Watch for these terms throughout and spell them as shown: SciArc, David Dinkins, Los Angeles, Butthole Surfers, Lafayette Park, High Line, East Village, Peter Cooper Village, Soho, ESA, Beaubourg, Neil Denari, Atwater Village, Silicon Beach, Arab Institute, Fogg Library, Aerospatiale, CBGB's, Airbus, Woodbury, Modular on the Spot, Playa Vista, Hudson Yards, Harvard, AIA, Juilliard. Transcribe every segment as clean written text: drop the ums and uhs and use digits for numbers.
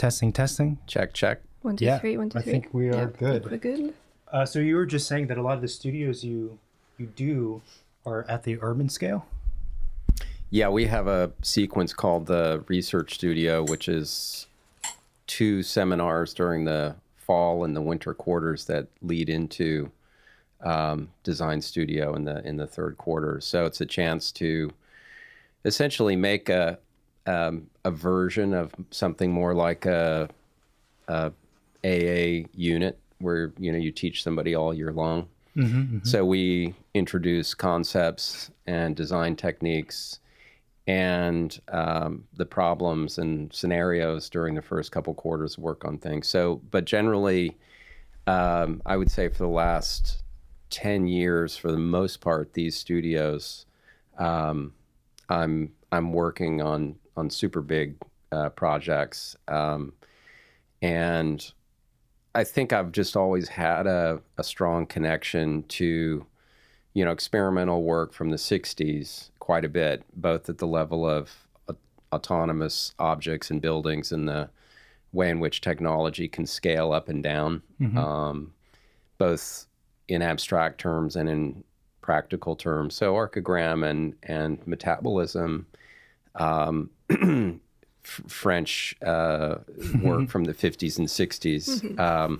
Testing. Check. 1, 2, 3, 1, 2, 3. I think we are good. We're good. So you were just saying that a lot of the studios you do are at the urban scale? Yeah, we have a sequence called the Research Studio, which is 2 seminars during the fall and the winter quarters that lead into Design Studio in the third quarter. So it's a chance to essentially make a version of something more like a AA unit where, you know, you teach somebody all year long. Mm-hmm. So we introduce concepts and design techniques and the problems and scenarios during the first couple quarters work on things. So, but generally, I would say for the last 10 years, for the most part, these studios, I'm working on super big projects. And I think I've just always had a strong connection to, you know, experimental work from the 60s quite a bit, both at the level of autonomous objects and buildings and the way in which technology can scale up and down, mm-hmm. Both in abstract terms and in practical terms. So Archogram and Metabolism, French work from the 50s and 60s.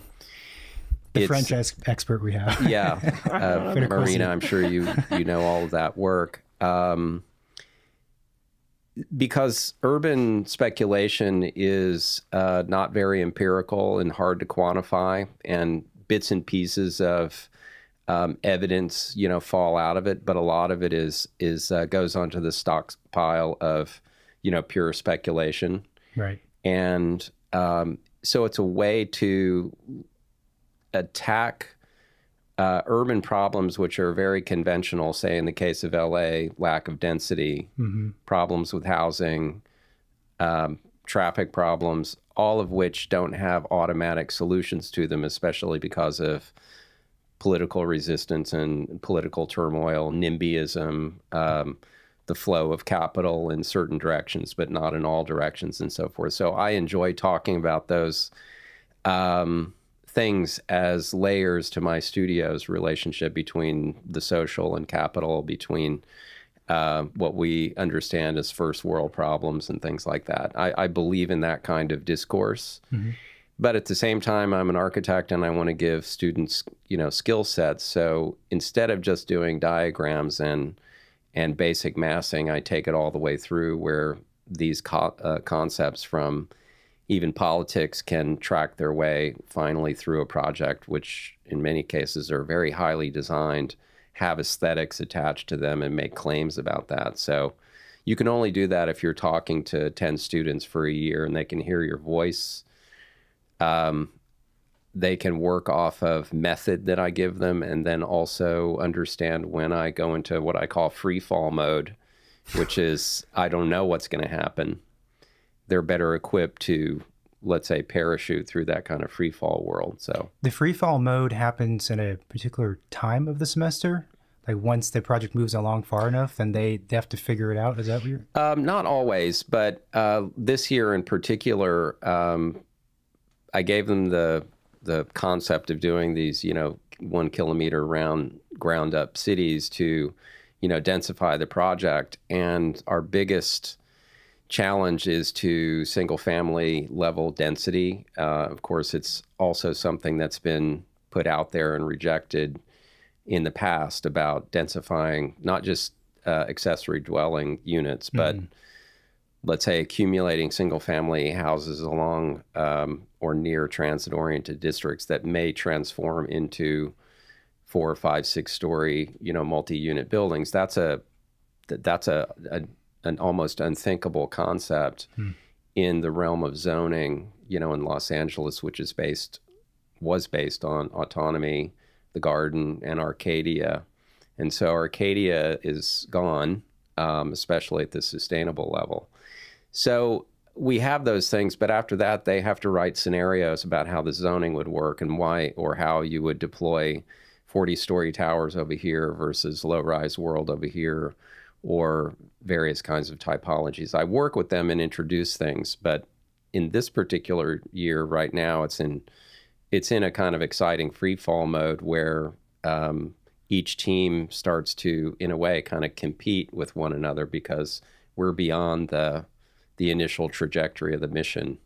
The French expert we have. Yeah. Marina, I'm sure you know all of that work. Because urban speculation is not very empirical and hard to quantify, and bits and pieces of evidence, you know, fall out of it, but a lot of it is goes onto the stockpile of, you know, pure speculation. Right. And so it's a way to attack urban problems which are very conventional, say in the case of LA, lack of density, mm-hmm. problems with housing, traffic problems, all of which don't have automatic solutions to them, especially because of political resistance and political turmoil, NIMBYism, the flow of capital in certain directions, but not in all directions, and so forth. So I enjoy talking about those things as layers to my studio's relationship between the social and capital, between what we understand as first world problems and things like that. I believe in that kind of discourse, mm-hmm. but at the same time, I'm an architect and I want to give students, you know, skill sets. So instead of just doing diagrams and basic massing, I take it all the way through where these concepts from even politics can track their way finally through a project, which in many cases are very highly designed, have aesthetics attached to them, and make claims about that. So you can only do that if you're talking to 10 students for a year and they can hear your voice. They can work off of method that I give them, and then also understand when I go into what I call free fall mode, which is I don't know what's going to happen. They're better equipped to, let's say, parachute through that kind of free fall world. So the free fall mode happens in a particular time of the semester. Like once the project moves along far enough, then they have to figure it out. Is that weird? Not always, but this year in particular, I gave them the concept of doing these, you know, 1 kilometer round ground up cities to, you know, densify the project. And our biggest challenge is to single family level density. Of course, it's also something that's been put out there and rejected in the past about densifying, not just accessory dwelling units, but let's say accumulating single family houses along or near transit oriented districts that may transform into 4, 5, 6 story, you know, multi-unit buildings. That's an almost unthinkable concept in the realm of zoning, you know, in Los Angeles, which is was based on autonomy, the Garden, and Arcadia. And so Arcadia is gone, especially at the sustainable level. So we have those things, but after that, they have to write scenarios about how the zoning would work and why, or how you would deploy 40-story towers over here versus low-rise world over here, or various kinds of typologies. I work with them and introduce things, but in this particular year right now, it's in a kind of exciting free fall mode where each team starts to, in a way, kind of compete with one another because we're beyond the initial trajectory of the mission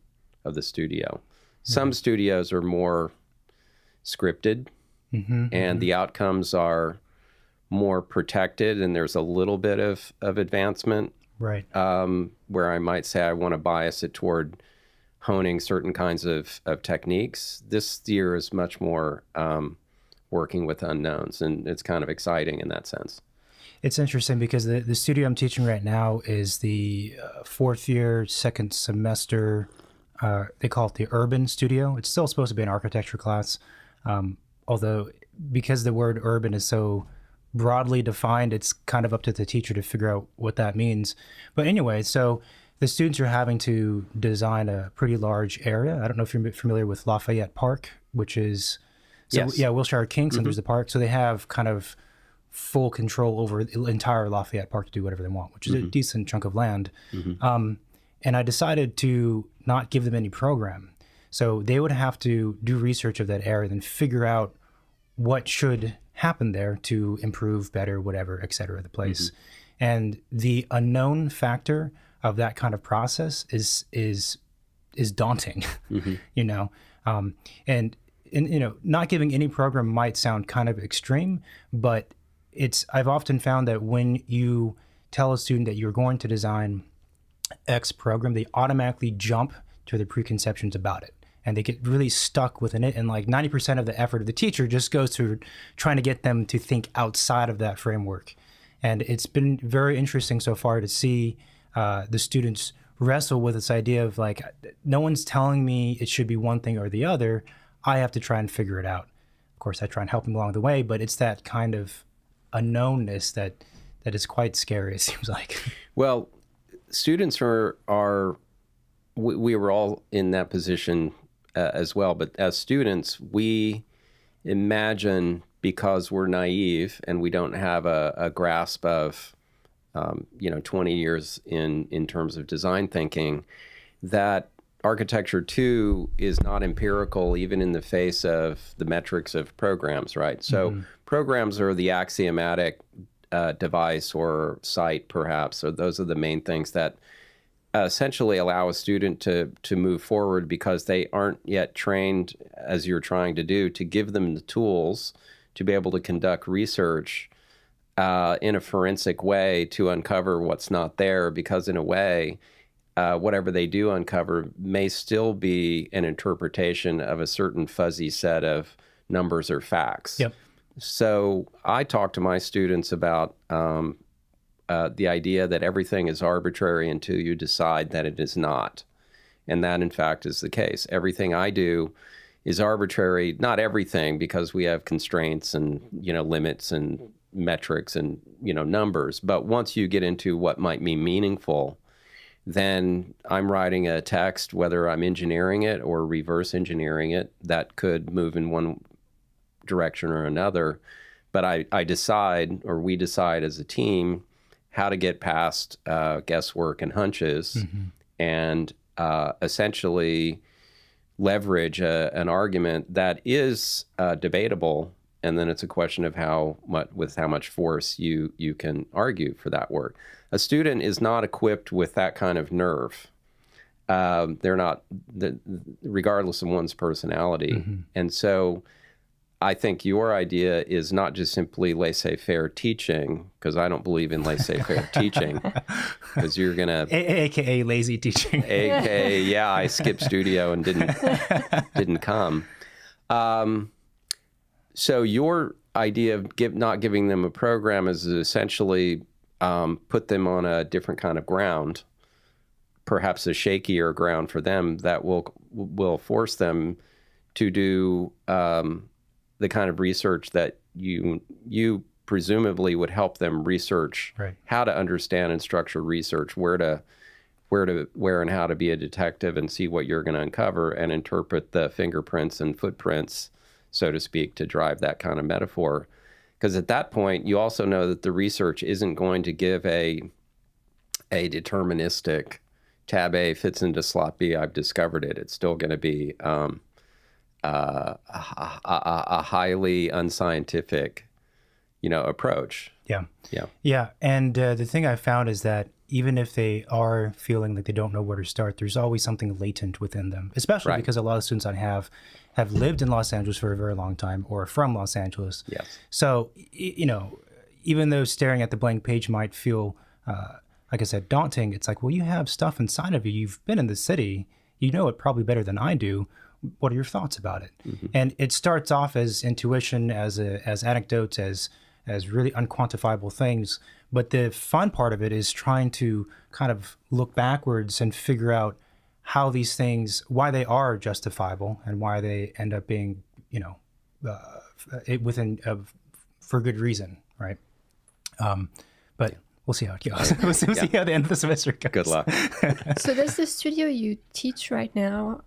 of the studio. Some studios are more scripted, and the outcomes are more protected, and there's a little bit of advancement. Right. Where I might say I want to bias it toward honing certain kinds of techniques. This year is much more working with unknowns, and it's kind of exciting in that sense. It's interesting because the studio I'm teaching right now is the fourth year, second semester. They call it the urban studio. It's still supposed to be an architecture class, although because the word urban is so broadly defined, it's kind of up to the teacher to figure out what that means. But anyway, so the students are having to design a pretty large area. I don't know if you're familiar with Lafayette Park, which is, so yes. Yeah, Wilshire Kingston, there's the park. So they have kind of full control over the entire Lafayette Park to do whatever they want, which is a decent chunk of land. And I decided to not give them any program. So they would have to do research of that area and figure out what should happen there to improve, better, whatever, et cetera, the place. And the unknown factor of that kind of process is daunting, you know? And, you know, not giving any program might sound kind of extreme, but it's, I've often found that when you tell a student that you're going to design X program, they automatically jump to their preconceptions about it. And they get really stuck within it. And like 90% of the effort of the teacher just goes to trying to get them to think outside of that framework. And it's been very interesting so far to see the students wrestle with this idea of like, no one's telling me it should be one thing or the other. I have to try and figure it out. Of course, I try and help them along the way, but it's that kind of unknownness that is quite scary, it seems like. Well, students we were all in that position as well, but as students, we imagine, because we're naive and we don't have a grasp of, you know, 20 years in terms of design thinking, that architecture too is not empirical, even in the face of the metrics of programs, right? So programs are the axiomatic device or site, perhaps. So those are the main things that essentially allow a student to move forward, because they aren't yet trained, as you're trying to do, to give them the tools to be able to conduct research in a forensic way to uncover what's not there, because in a way, whatever they do uncover may still be an interpretation of a certain fuzzy set of numbers or facts. Yep. So I talk to my students about the idea that everything is arbitrary until you decide that it is not. And that, in fact, is the case. Everything I do is arbitrary, not everything, because we have constraints and, you know, limits and metrics and, you know, numbers. But once you get into what might be meaningful, then I'm writing a text, whether I'm engineering it or reverse engineering it, that could move in one direction or another. But I decide, or we decide as a team, how to get past guesswork and hunches, and essentially leverage an argument that is debatable. And then it's a question of how much force you can argue for that work. A student is not equipped with that kind of nerve. They're not, regardless of one's personality. And so I think your idea is not just simply laissez-faire teaching, because I don't believe in laissez-faire teaching, because you're going to... AKA lazy teaching. AKA, yeah, I skipped studio and didn't come. So your idea of not giving them a program is essentially put them on a different kind of ground, perhaps a shakier ground for them, that will force them to do... the kind of research that you presumably would help them research, right? How to understand and structure research, where and how to be a detective and see what you're going to uncover, and interpret the fingerprints and footprints, so to speak, to drive that kind of metaphor. Because at that point, you also know that the research isn't going to give a deterministic tab A fits into slot B, I've discovered it. It's still going to be a highly unscientific, you know, approach. Yeah. Yeah. Yeah. And the thing I found is that even if they are feeling like they don't know where to start, there's always something latent within them, especially right. because a lot of students I have lived in Los Angeles for a very long time or from Los Angeles. Yes. So, you know, even though staring at the blank page might feel, like I said, daunting, it's like, well, you have stuff inside of you. You've been in the city. You know it probably better than I do. What are your thoughts about it? Mm-hmm. And it starts off as intuition, as anecdotes, as really unquantifiable things. But the fun part of it is trying to kind of look backwards and figure out how these things, why they are justifiable and why they end up being, you know, for good reason, right? But we'll see how it goes. We'll see how the end of the semester goes. Good luck. So does the studio you teach right now,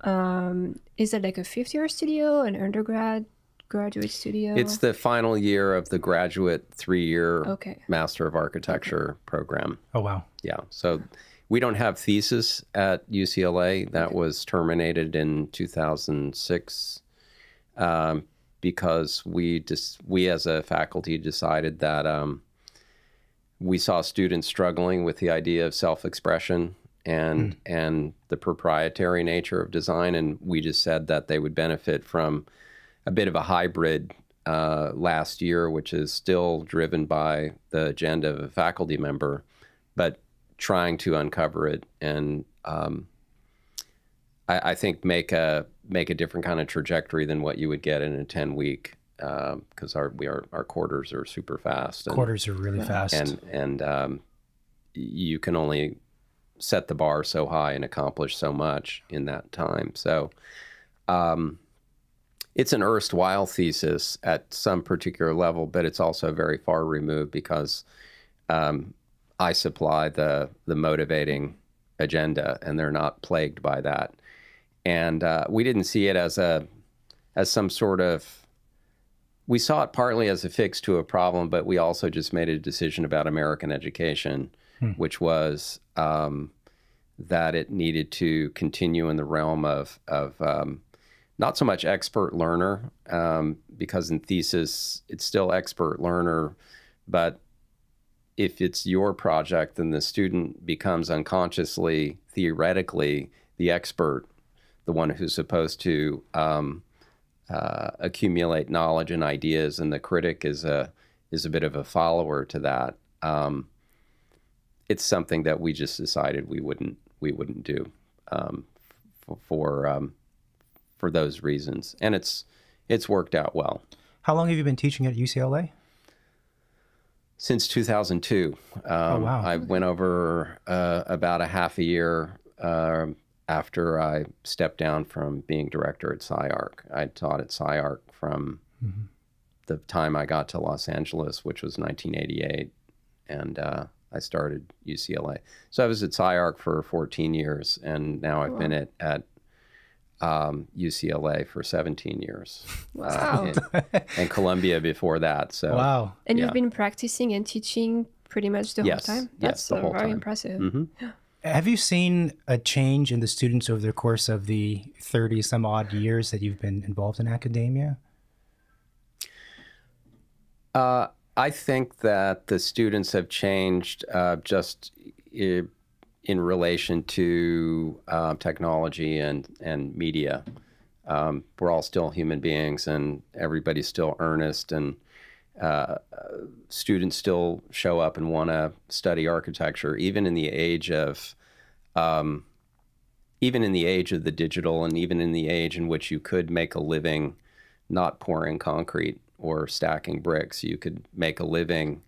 is it like a fifth-year studio, an undergrad? Graduate studio? It's the final year of the graduate three-year Master of Architecture program. Oh, wow. Yeah. So we don't have thesis at UCLA. That was terminated in 2006 because we as a faculty decided that we saw students struggling with the idea of self-expression and, and the proprietary nature of design. And we just said that they would benefit from a bit of a hybrid last year, which is still driven by the agenda of a faculty member, but trying to uncover it and I think make a different kind of trajectory than what you would get in a 10-week because our quarters are super fast. And, quarters are really fast, and you can only set the bar so high and accomplish so much in that time. So. It's an erstwhile thesis at some particular level, but it's also very far removed because I supply the motivating agenda, and they're not plagued by that. And we didn't see it as some sort of. We saw it partly as a fix to a problem, but we also just made a decision about American education, which was that it needed to continue in the realm of not so much expert learner, because in thesis, it's still expert learner, but if it's your project, then the student becomes unconsciously, theoretically, the expert, the one who's supposed to accumulate knowledge and ideas, and the critic is a bit of a follower to that. It's something that we just decided we wouldn't do for those reasons, and it's worked out well. How long have you been teaching at UCLA? Since 2002. Oh, wow. I went over about a half a year after I stepped down from being director at SciArc. I taught at SciArc from the time I got to Los Angeles, which was 1988, and I started UCLA. So I was at SciArc for 14 years, and now I've been at UCLA for 17 years. Wow. And Columbia before that. So wow. And you've been practicing and teaching pretty much the whole time? That's the whole very time. Impressive. Yeah. Have you seen a change in the students over the course of the 30 some odd years that you've been involved in academia? I think that the students have changed just in relation to technology and media. We're all still human beings, and everybody's still earnest, and students still show up and want to study architecture, even in the age of, the digital, and even in the age in which you could make a living, not pouring concrete or stacking bricks. You could make a living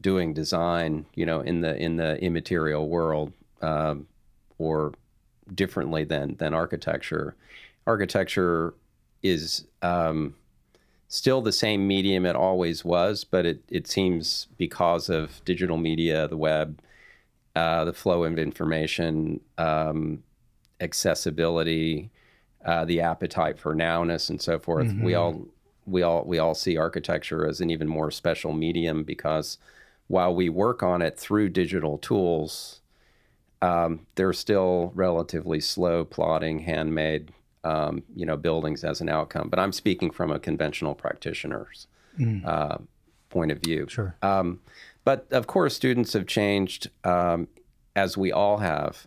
doing design, you know, in the immaterial world, or differently than architecture. Architecture is still the same medium it always was, but it seems because of digital media, the web, the flow of information, accessibility, the appetite for nowness, and so forth. We all see architecture as an even more special medium because while we work on it through digital tools, They're still relatively slow, plodding, handmade, buildings as an outcome. But I'm speaking from a conventional practitioner's point of view. Sure. But of course, students have changed, as we all have,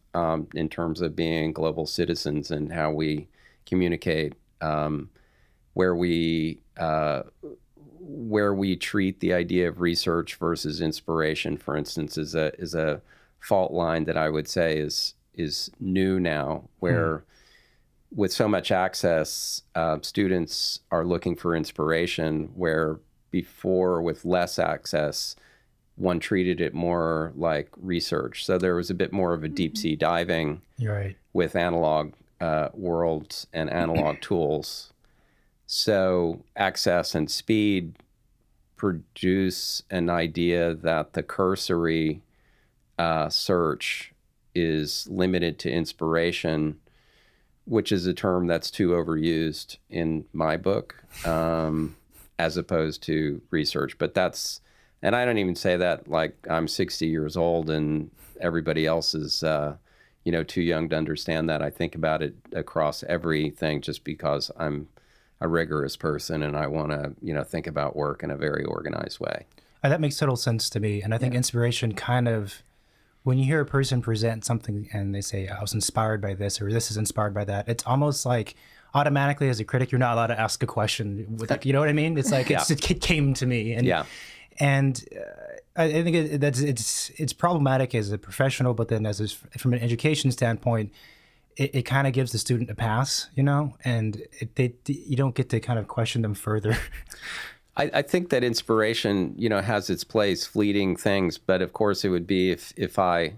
in terms of being global citizens and how we communicate, where we treat the idea of research versus inspiration, for instance, is a fault line that I would say is new now, where with so much access, students are looking for inspiration, where before with less access, one treated it more like research. So there was a bit more of a deep sea diving with analog worlds and analog tools. So access and speed produce an idea that the cursory search is limited to inspiration, which is a term that's too overused in my book, as opposed to research. But that's, and I don't even say that like I'm 60 years old and everybody else is, too young to understand that. I think about it across everything just because I'm a rigorous person and I want to, think about work in a very organized way. And that makes total sense to me. And I think inspiration kind of, when you hear a person present something and they say, I was inspired by this, or this is inspired by that, it's almost like automatically as a critic, you're not allowed to ask a question. You know what I mean? It's like, it came to me. And, I think it's problematic as a professional, but then as from an education standpoint, it kind of gives the student a pass, and you don't get to kind of question them further. I think that inspiration, has its place, fleeting things. But of course, it would be if I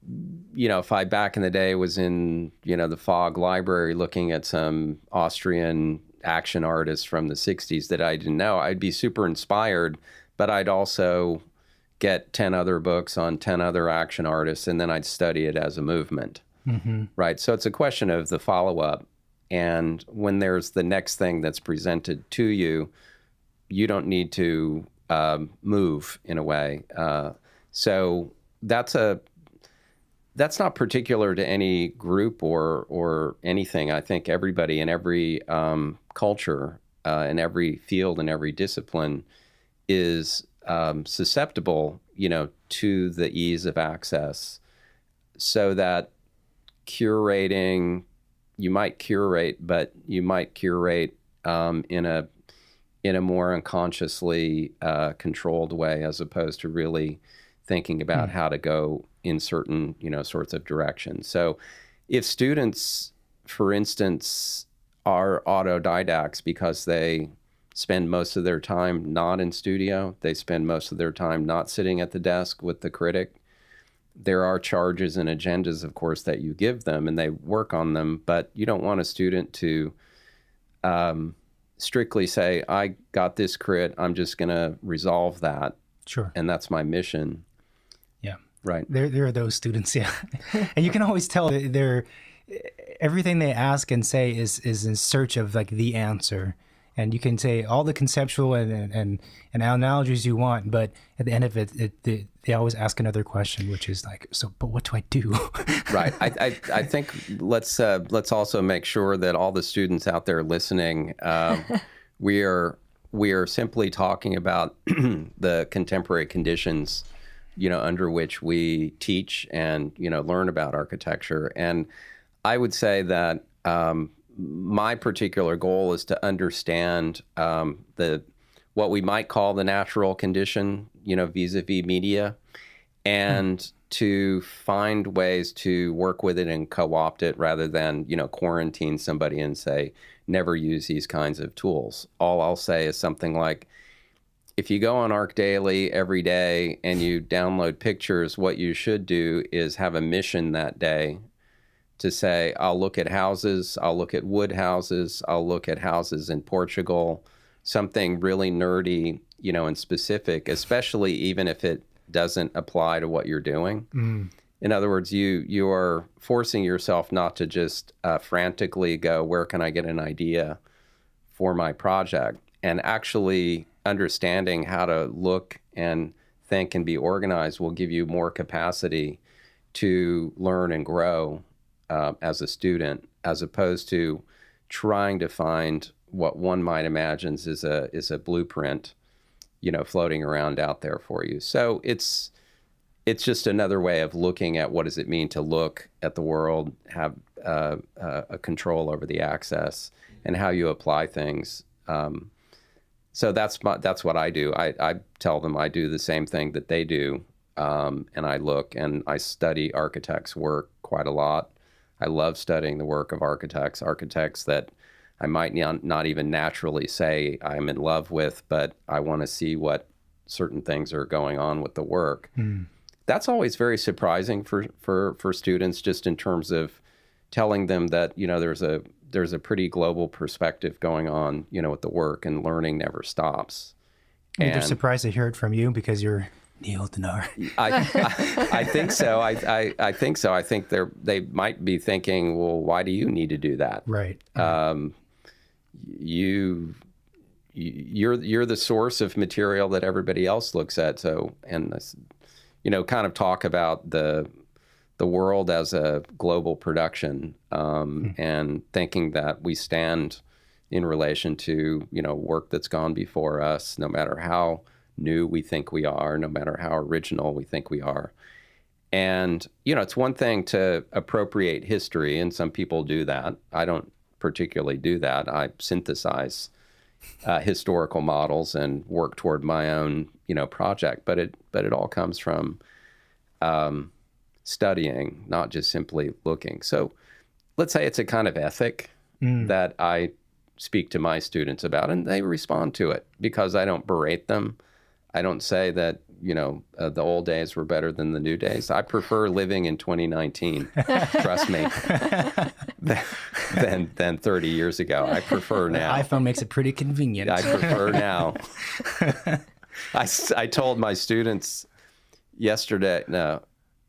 back in the day was in, the Fogg Library looking at some Austrian action artists from the 60s that I didn't know, I'd be super inspired, but I'd also get 10 other books on 10 other action artists, and then I'd study it as a movement, right? So it's a question of the follow-up. And when there's the next thing that's presented to you, you don't need to move in a way. So that's not particular to any group or anything. I think everybody in every culture, in every field, in every discipline is susceptible, to the ease of access. So that curating, you might curate, but you might curate in a more unconsciously controlled way, as opposed to really thinking about how to go in certain, sorts of directions. So if students, for instance, are autodidacts because they spend most of their time not in studio, they spend most of their time not sitting at the desk with the critic, there are charges and agendas, of course, that you give them and they work on them, but you don't want a student to strictly say, I got this crit, I'm just going to resolve that. Sure. And that's my mission. Yeah. Right. There are those students, and you can always tell they're, everything they ask and say is in search of like the answer. And you can say all the conceptual and analogies you want, but at the end of it, they always ask another question, which is like, so, but what do I do? Right. I think let's also make sure that all the students out there listening, we are simply talking about the contemporary conditions, under which we teach and learn about architecture. And I would say that. My particular goal is to understand what we might call the natural condition, vis-a-vis media, and to find ways to work with it and co-opt it rather than, quarantine somebody and say, never use these kinds of tools. All I'll say is something like, if you go on Arc Daily every day and you download pictures, what you should do is have a mission that day to say, I'll look at houses, I'll look at wood houses, I'll look at houses in Portugal, something really nerdy, and specific, especially even if it doesn't apply to what you're doing. In other words, you are forcing yourself not to just frantically go, where can I get an idea for my project? And actually understanding how to look and think and be organized will give you more capacity to learn and grow as a student, as opposed to trying to find what one might imagine is a blueprint, you know, floating around out there for you. So it's just another way of looking at what does it mean to look at the world, have a control over the access, and how you apply things. So that's what I do. I tell them I do the same thing that they do, and I look and I study architects' work quite a lot. I love studying the work of architects that I might not even naturally say I'm in love with, but I want to see what certain things are going on with the work. Mm. That's always very surprising for students, just in terms of telling them that, you know, there's a pretty global perspective going on, you know, with the work, and learning never stops. And they're surprised to hear it from you because you're Neil Denari. I think so. I think so. I think they might be thinking, well, why do you need to do that? Right. You're the source of material that everybody else looks at. So, and you know, kind of talk about the world as a global production, and thinking that we stand in relation to, you know, work that's gone before us, no matter how new we think we are, no matter how original we think we are. And, you know, it's one thing to appropriate history, and some people do that. I don't particularly do that. I synthesize historical models and work toward my own, you know, project. But it all comes from studying, not just simply looking. So let's say it's a kind of ethic that I speak to my students about, and they respond to it because I don't berate them. I don't say that, you know, the old days were better than the new days. I prefer living in 2019, trust me, than 30 years ago. I prefer now. The iPhone makes it pretty convenient. I prefer now. I told my students yesterday,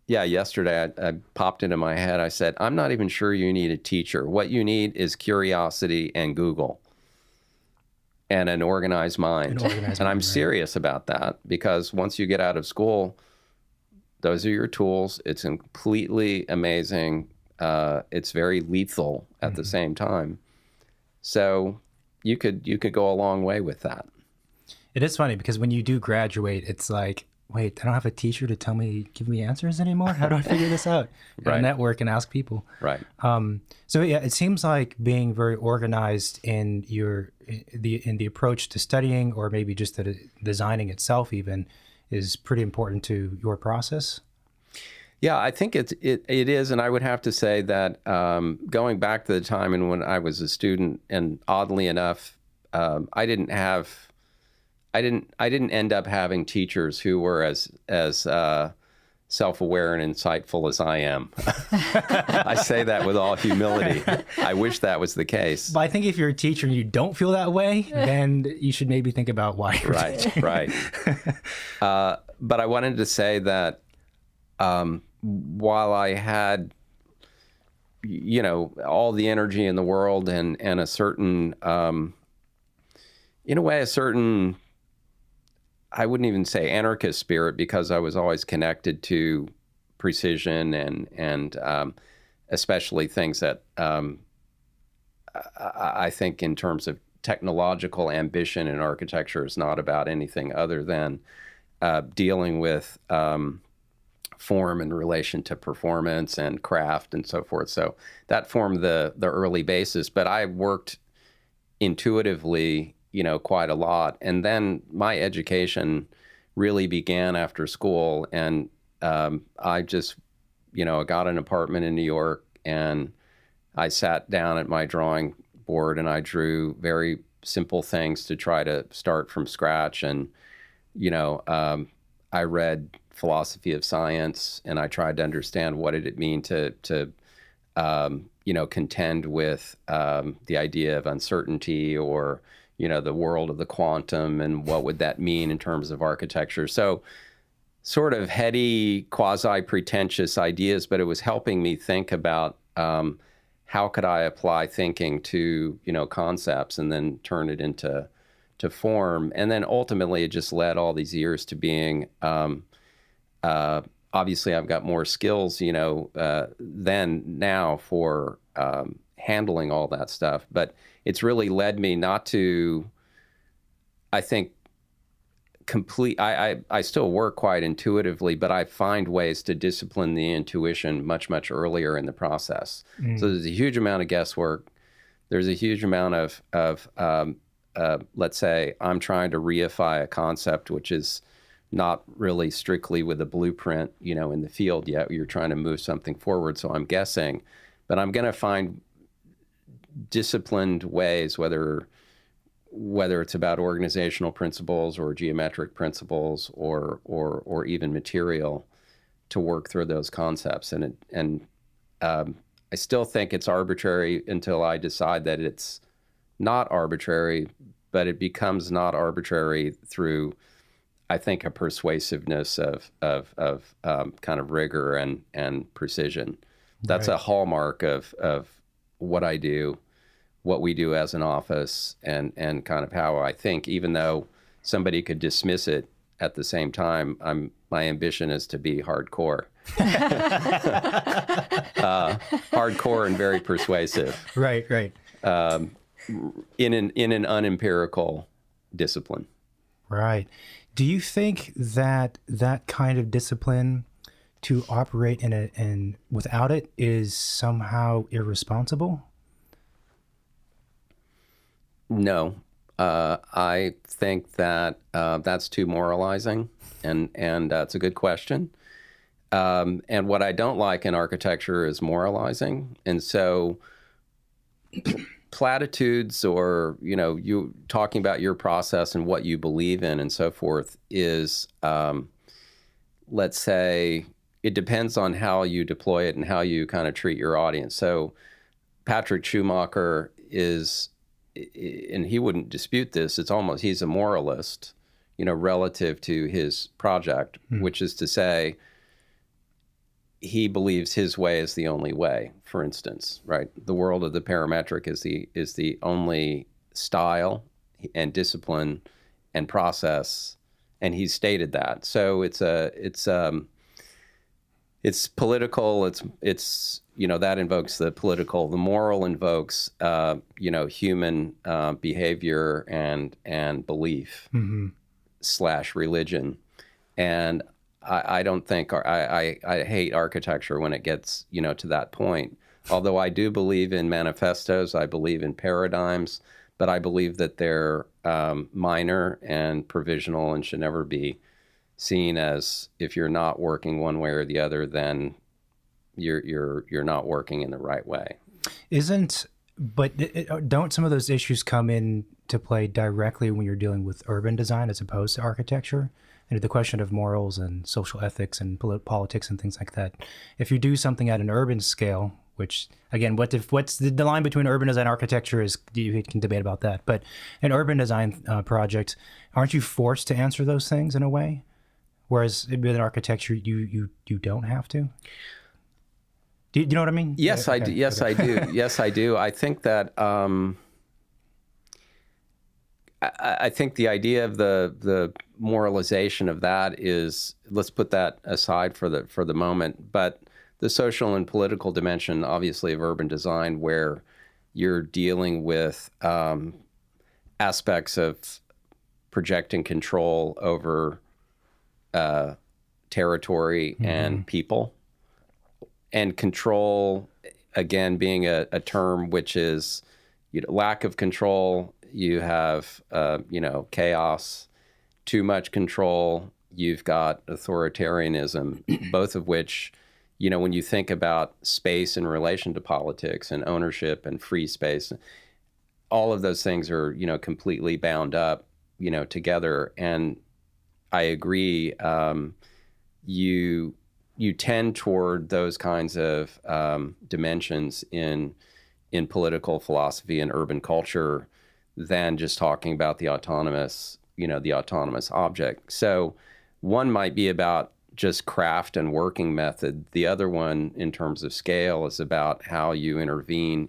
yesterday I popped into my head, I said, I'm not even sure you need a teacher. What you need is curiosity and Google and an organized mind. And I'm serious about that, because once you get out of school, those are your tools. It's completely amazing. It's very lethal at the same time. So you could go a long way with that. It is funny because when you do graduate, it's like, wait, I don't have a teacher to give me answers anymore. How do I figure this out? Right. Network and ask people. Right. So yeah, it seems like being very organized in the approach to studying, or maybe just the designing itself even, is pretty important to your process. Yeah, I think it is, and I would have to say that going back to the time and when I was a student, and oddly enough, I didn't end up having teachers who were as self-aware and insightful as I am. I say that with all humility. I wish that was the case. But I think if you're a teacher and you don't feel that way, then you should maybe think about why you're teaching. Right, right. But I wanted to say that while I had, you know, all the energy in the world and a certain, in a way, a certain, I wouldn't even say anarchist spirit, because I was always connected to precision and especially things that I think in terms of technological ambition in architecture is not about anything other than dealing with form in relation to performance and craft and so forth. So that formed the early basis, but I worked intuitively, you know, quite a lot. And then my education really began after school. And I just, you know, got an apartment in New York, and I sat down at my drawing board and I drew very simple things to try to start from scratch. And, you know, I read philosophy of science, and I tried to understand what did it mean to you know, contend with the idea of uncertainty, or, you know, the world of the quantum, and what would that mean in terms of architecture. So sort of heady, quasi-pretentious ideas, but it was helping me think about how could I apply thinking to, you know, concepts and then turn it into form. And then ultimately it just led all these years to being obviously I've got more skills, you know, than now for handling all that stuff. But it's really led me not to, I think, complete, I still work quite intuitively, but I find ways to discipline the intuition much, much earlier in the process. Mm. So there's a huge amount of guesswork. There's a huge amount of, let's say, I'm trying to reify a concept, which is not really strictly with a blueprint, you know, in the field yet. You're trying to move something forward, so I'm guessing. But I'm going to find disciplined ways, whether it's about organizational principles or geometric principles or even material, to work through those concepts. And I still think it's arbitrary until I decide that it's not arbitrary, but it becomes not arbitrary through, I think, a persuasiveness of kind of rigor and precision. That's right. A hallmark of what I do, what we do as an office, and kind of how I think, even though somebody could dismiss it at the same time. My ambition is to be hardcore, hardcore and very persuasive. Right, right. In an unempirical discipline. Right. Do you think that that kind of discipline, to operate in it and without it, is somehow irresponsible? No, I think that that's too moralizing, and it's a good question. And what I don't like in architecture is moralizing, and so platitudes, or you talking about your process and what you believe in and so forth, is let's say, it depends on how you deploy it and how you kind of treat your audience. So Patrik Schumacher is, and he wouldn't dispute this, it's almost, he's a moralist, relative to his project, which is to say, he believes his way is the only way, for instance, right? The world of the parametric is the only style and discipline and process, and he stated that. So it's political, it's that invokes the political, the moral invokes human behavior and belief, slash religion. And I don't think, I hate architecture when it gets to that point. Although I do believe in manifestos, I believe in paradigms, but I believe that they're minor and provisional and should never be seen as, if you're not working one way or the other, then you're not working in the right way. Don't some of those issues come into play directly when you're dealing with urban design as opposed to architecture? And the question of morals and social ethics and politics and things like that. If you do something at an urban scale, which again, what's the line between urban design and architecture is, you can debate about that. But an urban design project, aren't you forced to answer those things in a way? Whereas with an architecture, you don't have to. Do you know what I mean? Yes, okay. I do. Yes, okay. I do. Yes, I do. I think that. I think the idea of the moralization of that is, let's put that aside for the moment, but the social and political dimension, obviously, of urban design, where you're dealing with aspects of projecting control over territory and people, and control, again, being a term which is lack of control. You have, chaos, too much control. You've got authoritarianism, both of which, when you think about space in relation to politics and ownership and free space, all of those things are, completely bound up, together. And I agree. You tend toward those kinds of dimensions in political philosophy and urban culture, than just talking about the autonomous, the autonomous object. So one might be about just craft and working method. The other one, in terms of scale, is about how you intervene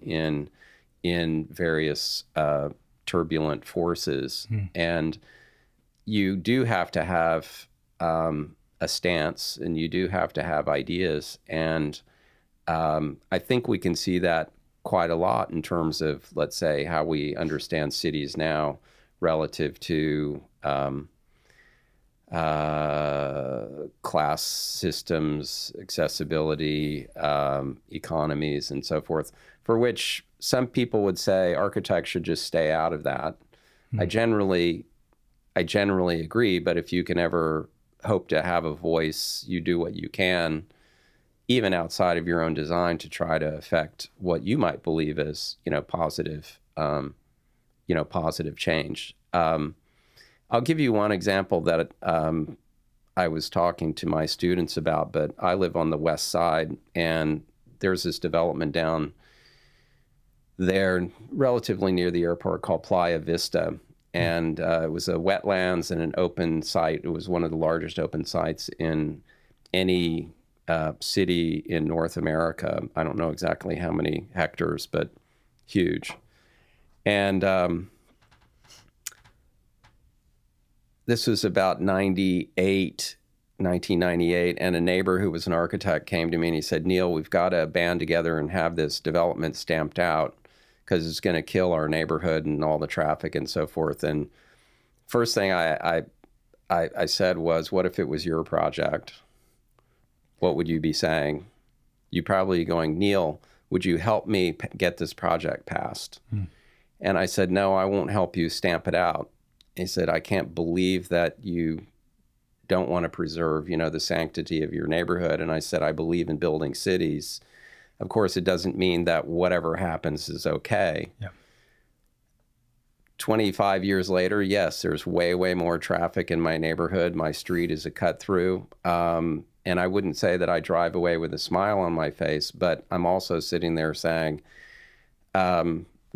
in various turbulent forces. And you do have to have a stance and you do have to have ideas. And I think we can see that quite a lot in terms of, let's say, how we understand cities now relative to class systems, accessibility, economies, and so forth, for which some people would say architects should just stay out of that. Mm-hmm. I generally agree, but if you can ever hope to have a voice, you do what you can, even outside of your own design, to try to affect what you might believe is, positive change. I'll give you one example that I was talking to my students about, but I live on the west side, and there's this development down there relatively near the airport called Playa Vista. And it was a wetlands and an open site. It was one of the largest open sites in any city in North America. I don't know exactly how many hectares, but huge. And this was about 1998, and a neighbor who was an architect came to me and he said, "Neil, we've got to band together and have this development stamped out, because it's going to kill our neighborhood and all the traffic and so forth." And first thing I said was, "What if it was your project? What would you be saying? You're probably going, 'Neil, would you help me get this project passed?'" Mm. And I said, "No, I won't help you stamp it out." He said, "I can't believe that you don't want to preserve, the sanctity of your neighborhood." And I said, "I believe in building cities. Of course, it doesn't mean that whatever happens is okay." Yep. 25 years later, yes, there's way, way more traffic in my neighborhood. My street is a cut through. And I wouldn't say that I drive away with a smile on my face, but I'm also sitting there saying,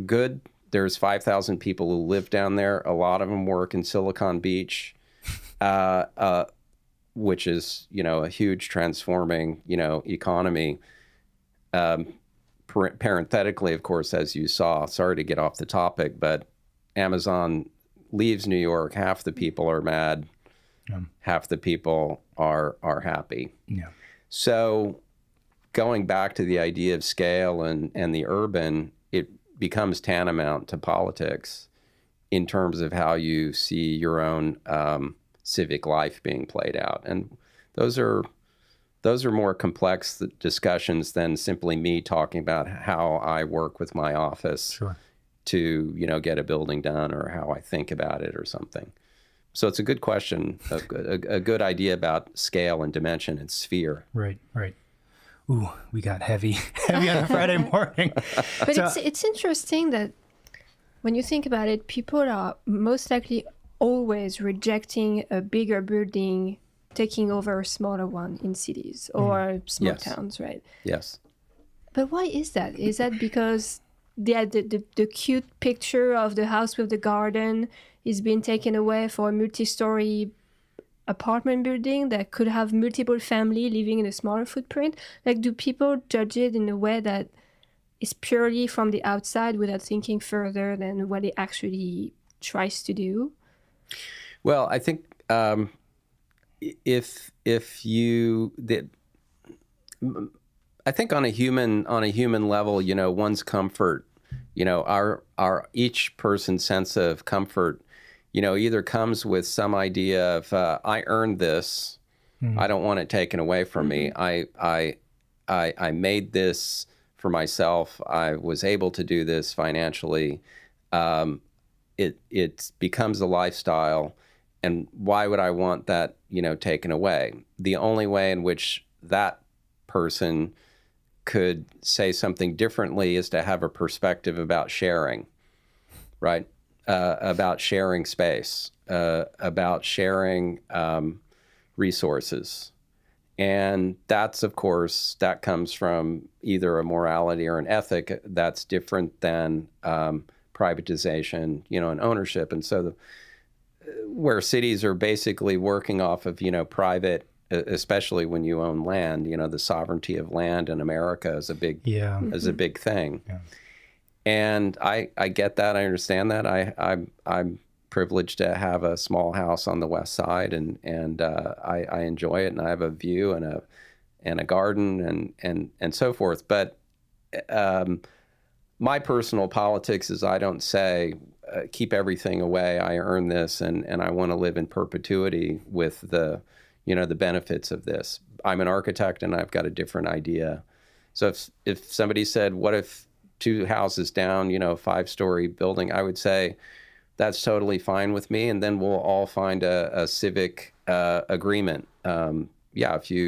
good, there's 5,000 people who live down there. A lot of them work in Silicon Beach, which is, a huge transforming, economy. Parenthetically, of course, as you saw, sorry to get off the topic, but Amazon leaves New York, half the people are mad, half the people are happy. Yeah. So going back to the idea of scale and the urban, it becomes tantamount to politics in terms of how you see your own civic life being played out. And those are more complex discussions than simply me talking about how I work with my office to, get a building done, or how I think about it or something. So it's a good question, a good idea about scale and dimension and sphere. Right, right. Ooh, we got heavy on a Friday morning. But so, it's interesting that when you think about it, people are most likely always rejecting a bigger building taking over a smaller one in cities or small towns, right? Yes. But why is that? Is that because the cute picture of the house with the garden is being taken away for a multi-story apartment building that could have multiple families living in a smaller footprint? Like, do people judge it in a way that is purely from the outside without thinking further than what it actually tries to do? Well, I think... I think on a human level, one's comfort, our each person's sense of comfort, either comes with some idea of I earned this, I don't want it taken away from me. I made this for myself. I was able to do this financially. It becomes a lifestyle. And why would I want that, taken away? The only way in which that person could say something differently is to have a perspective about sharing, right? About sharing space, about sharing resources. And that's, of course, that comes from either a morality or an ethic that's different than privatization, and ownership. And so where cities are basically working off of, private, especially when you own land, the sovereignty of land in America is a big, is a big thing. Yeah. And I get that. I understand that. I'm privileged to have a small house on the west side, and I enjoy it, and I have a view and a garden and so forth. But my personal politics is I don't say keep everything away. I earn this, and I want to live in perpetuity with the, you know, the benefits of this. I'm an architect, and I've got a different idea. So if somebody said, what if 2 houses down, you know, 5-story building, I would say that's totally fine with me. And then we'll all find a civic agreement. Yeah, if you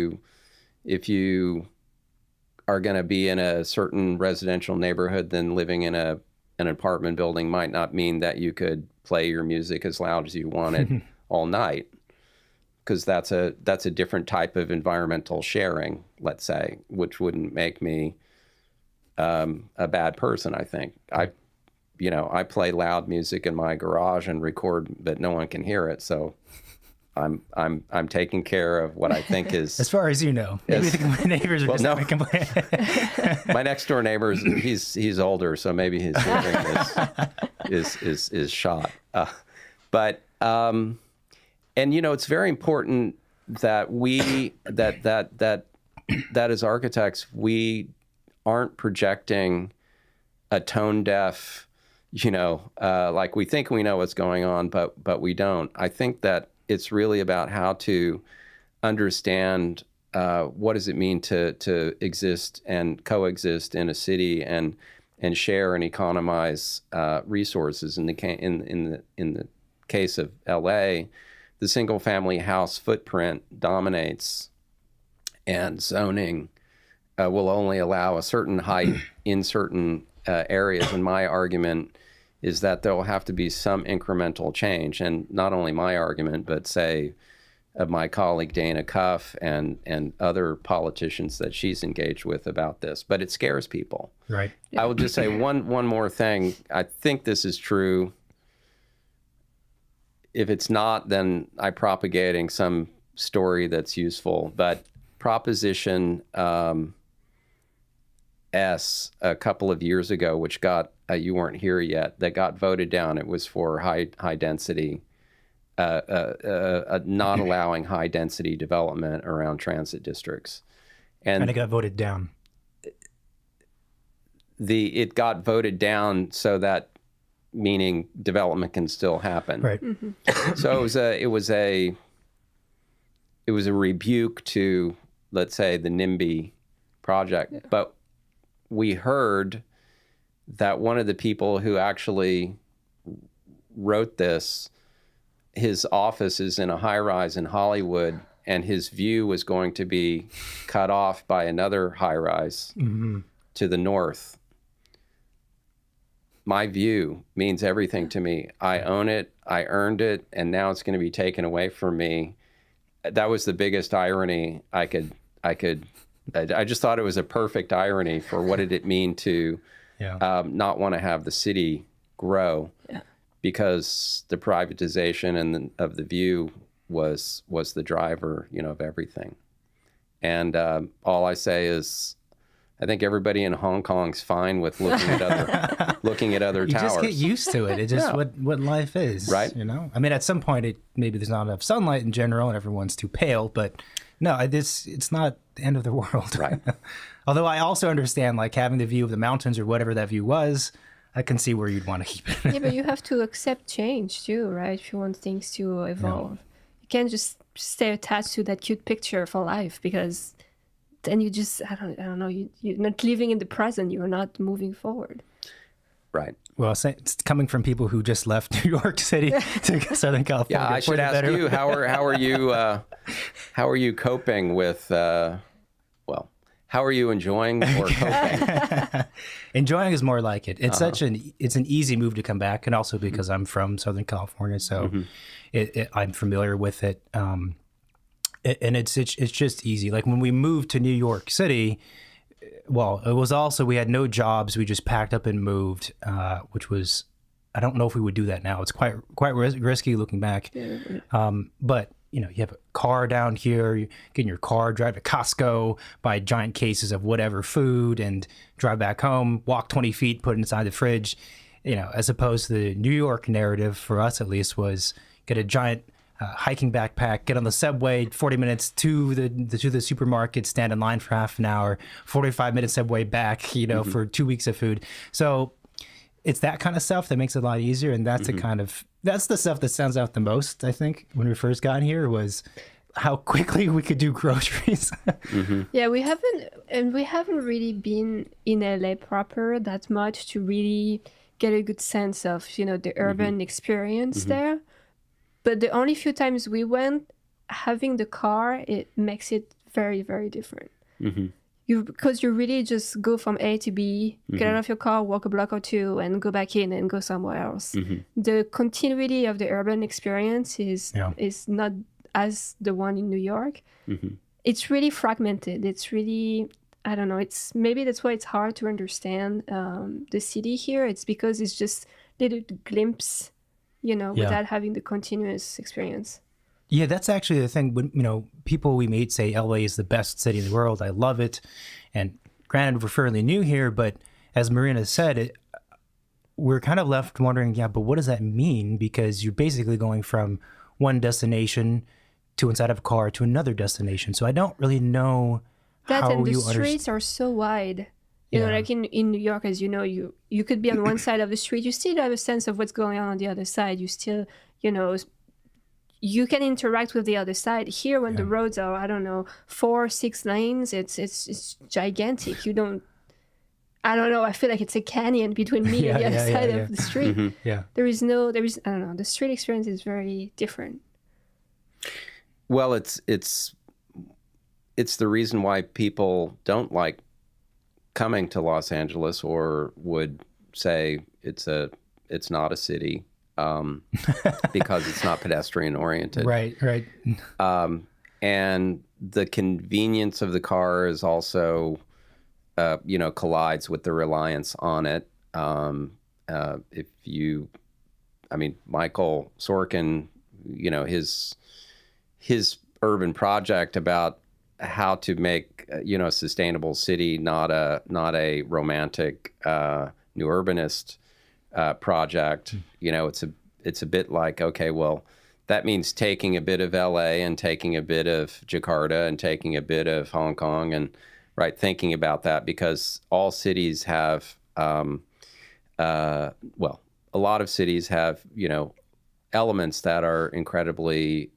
are going to be in a certain residential neighborhood, then living in an apartment building might not mean that you could play your music as loud as you wanted all night, because that's a different type of environmental sharing, let's say, which wouldn't make me a bad person. I think I play loud music in my garage and record, but no one can hear it. So I'm taking care of what I think is, as far as you know. Maybe the neighbors are not complaining. My next door neighbor is he's older, so maybe his hearing is shot. And you know, it's very important that we that as architects we aren't projecting a tone deaf, you know, like we think we know what's going on, but we don't. I think that it's really about how to understand what does it mean to exist and coexist in a city and share and economize resources. In the case of LA, the single family house footprint dominates, and zoning will only allow a certain height in certain areas. And my argument is that there will have to be some incremental change. And not only my argument, but say of my colleague Dana Cuff and other politicians that she's engaged with about this. But it scares people. Right. I will just say one more thing. I think this is true. If it's not, then I'm propagating some story that's useful. But Proposition S a couple of years ago, which got, you weren't here yet, that got voted down. It was for high density, not allowing high density development around transit districts. And it got voted down. It got voted down so that, meaning development can still happen. Right. Mm-hmm. So it was a rebuke to, let's say, the NIMBY project. Yeah. But we heard that one of the people who actually wrote this, his office is in a high rise in Hollywood, and his view was going to be cut off by another high rise mm-hmm. to the north. My view means everything to me. I own it, I earned it, and now it's going to be taken away from me. That was the biggest irony I just thought it was a perfect irony for what did it mean to not want to have the city grow, because the privatization of the view was the driver, you know, of everything. And all I say is, I think everybody in Hong Kong's fine with looking at other towers. You just get used to it. It's just what life is, right? You know, I mean, at some point, maybe there's not enough sunlight in general, and everyone's too pale. But no, it's not the end of the world, right? Although I also understand, like, having the view of the mountains or whatever that view was, I can see where you'd want to keep it. Yeah, but you have to accept change too, right? If you want things to evolve, you can't just stay attached to that cute picture for life, because. And you just, I don't know, you're not living in the present, you're not moving forward. Right. Well, it's coming from people who just left New York City to Southern California. Yeah, I should ask you, how are you coping with, well, how are you enjoying or coping? Enjoying is more like it. It's it's an easy move to come back, and also because I'm from Southern California, so I'm familiar with it. And it's just easy. Like when we moved to New York City, well, it was also, we had no jobs. We just packed up and moved, which was, I don't know if we would do that now. It's quite risky looking back. But you know, you have a car down here, you get in your car, drive to Costco, buy giant cases of whatever food and drive back home, walk 20 feet, put it inside the fridge. you know, as opposed to the New York narrative, for us at least, was get a giant hiking backpack, get on the subway, 40 minutes to the supermarket, stand in line for half an hour, 45-minute subway back, you know, mm-hmm. for 2 weeks of food. So it's that kind of stuff that makes it a lot easier, and that's mm-hmm. That's the stuff that stands out the most, I think, when we first got here, was how quickly we could do groceries. mm-hmm. Yeah, we haven't really been in LA proper that much to really get a good sense of, you know, the urban mm-hmm. experience mm-hmm. there. But the only few times we went, having the car, it makes it very, very different. Mm-hmm. Because you really just go from A to B, mm-hmm. get out of your car, walk a block or two, and go back in and go somewhere else. Mm-hmm. The continuity of the urban experience is not as the one in New York. Mm-hmm. It's really fragmented. It's really, I don't know, it's maybe that's why it's hard to understand the city here. It's because it's just little glimpse, you know, yeah. without having the continuous experience. Yeah, that's actually the thing. When, you know, people we meet say LA is the best city in the world, I love it. And granted, we're fairly new here, but as Marina said, we're kind of left wondering, yeah, but what does that mean? Because you're basically going from one destination to inside of a car to another destination. So I don't really know that, and the streets are so wide. You know, like in New York, as you know, you could be on one side of the street, you still have a sense of what's going on the other side. You still, you know, you can interact with the other side. Here, when the roads are, I don't know, 4 or 6 lanes, it's gigantic. You don't, I don't know, I feel like it's a canyon between me and the other side of the street. Mm-hmm. Yeah, there is, I don't know, the street experience is very different. Well, it's the reason why people don't like coming to Los Angeles, or would say it's not a city, because it's not pedestrian oriented. Right, right. And the convenience of the car is also, you know, collides with the reliance on it. If you, I mean, Michael Sorkin, you know, his urban project about how to make, you know, a sustainable city, not a romantic new urbanist project. You know, it's a bit like, okay, well, that means taking a bit of LA and taking a bit of Jakarta and taking a bit of Hong Kong, and right, thinking about that, because all cities have well, a lot of cities have, you know, elements that are incredibly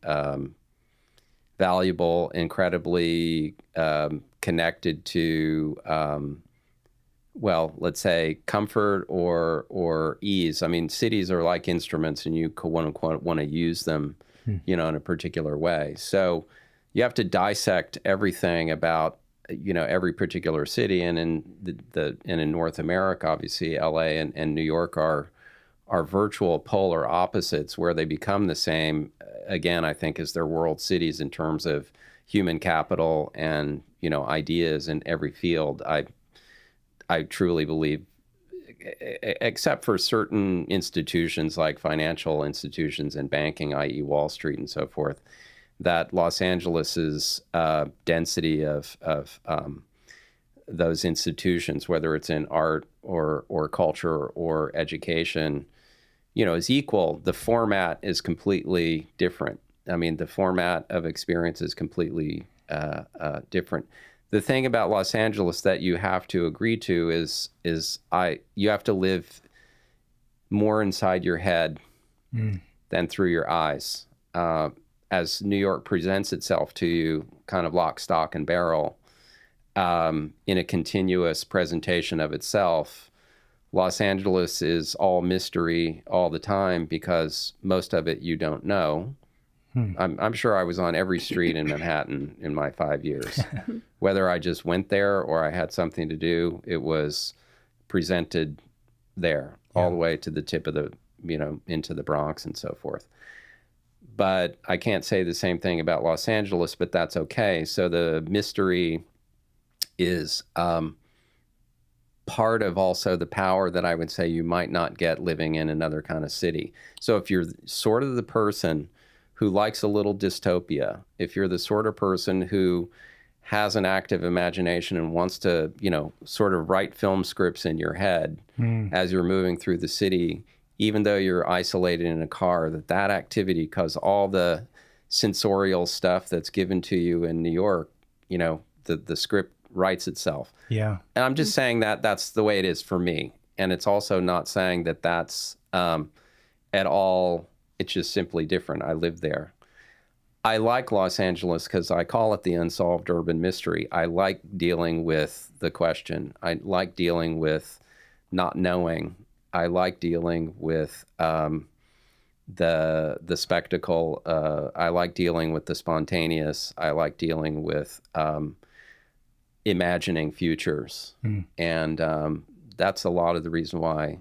valuable, incredibly connected to, well, let's say comfort or ease. I mean, cities are like instruments, and you quote unquote want to use them, you know, in a particular way. So you have to dissect everything about, you know, every particular city. And in North America, obviously, LA and New York are virtual polar opposites. Where they become the same, again, I think, is their world cities in terms of human capital and, you know, ideas in every field. I truly believe, except for certain institutions like financial institutions and banking, i.e. Wall Street and so forth, that Los Angeles's density of those institutions, whether it's in art or culture or education, you know, is equal. The format is completely different. I mean, the format of experience is completely different. The thing about Los Angeles that you have to agree to is you have to live more inside your head than through your eyes. As New York presents itself to you, kind of lock, stock, and barrel, in a continuous presentation of itself, Los Angeles is all mystery all the time, because most of it you don't know. I'm sure I was on every street in Manhattan in my 5 years. Whether I just went there or I had something to do, it was presented there, all the way to the tip of the, you know, into the Bronx and so forth. But I can't say the same thing about Los Angeles, but that's okay. So the mystery is part of also the power that I would say you might not get living in another kind of city. So if you're sort of the person who likes a little dystopia, if you're the sort of person who has an active imagination and wants to, you know, sort of write film scripts in your head as you're moving through the city, even though you're isolated in a car, that activity, because all the sensorial stuff that's given to you in New York, you know, the script writes itself. Yeah. And I'm just saying that that's the way it is for me. And it's also not saying that that's at all, it's just simply different. I live there. I like Los Angeles because I call it the unsolved urban mystery. I like dealing with the question. I like dealing with not knowing. I like dealing with the spectacle. I like dealing with the spontaneous. I like dealing with imagining futures. And that's a lot of the reason why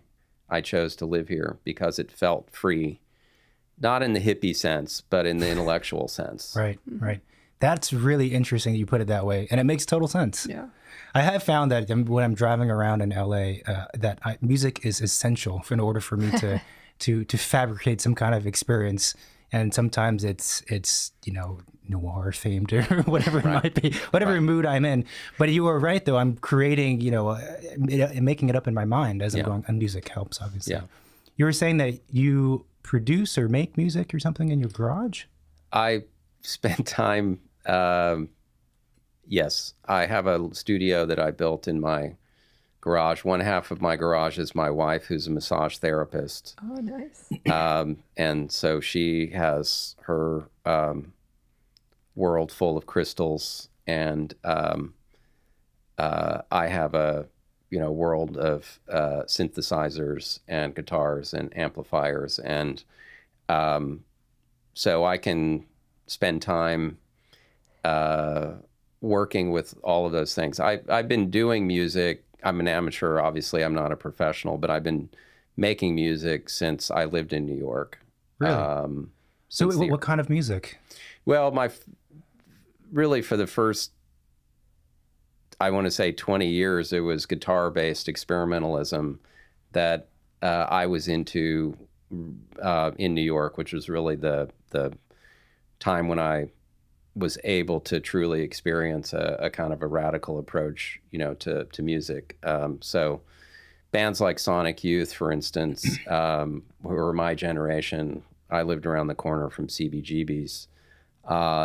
I chose to live here, because it felt free. Not in the hippie sense, but in the intellectual sense. Right, right. That's really interesting that you put it that way. And it makes total sense. Yeah. I have found that when I'm driving around in LA, that music is essential in order for me to, to fabricate some kind of experience. And sometimes it's you know, noir themed or whatever it might be, whatever mood I'm in. But you are right, though. I'm creating, you know, making it up in my mind as I'm going. And music helps, obviously. Yeah. You were saying that you produce or make music or something in your garage? I spend time, yes. I have a studio that I built in my garage. One half of my garage is my wife, who's a massage therapist. Oh, nice. And so she has her world full of crystals, and I have a world of synthesizers and guitars and amplifiers. And so I can spend time working with all of those things. I've been doing music. I'm an amateur, obviously. I'm not a professional, but I've been making music since I lived in New York. Really? So what kind of music? Well, really for the first, I want to say 20 years, it was guitar-based experimentalism that I was into in New York, which was really the time when I was able to truly experience a kind of a radical approach, you know, to music. So bands like Sonic Youth, for instance, who were my generation. I lived around the corner from CBGB's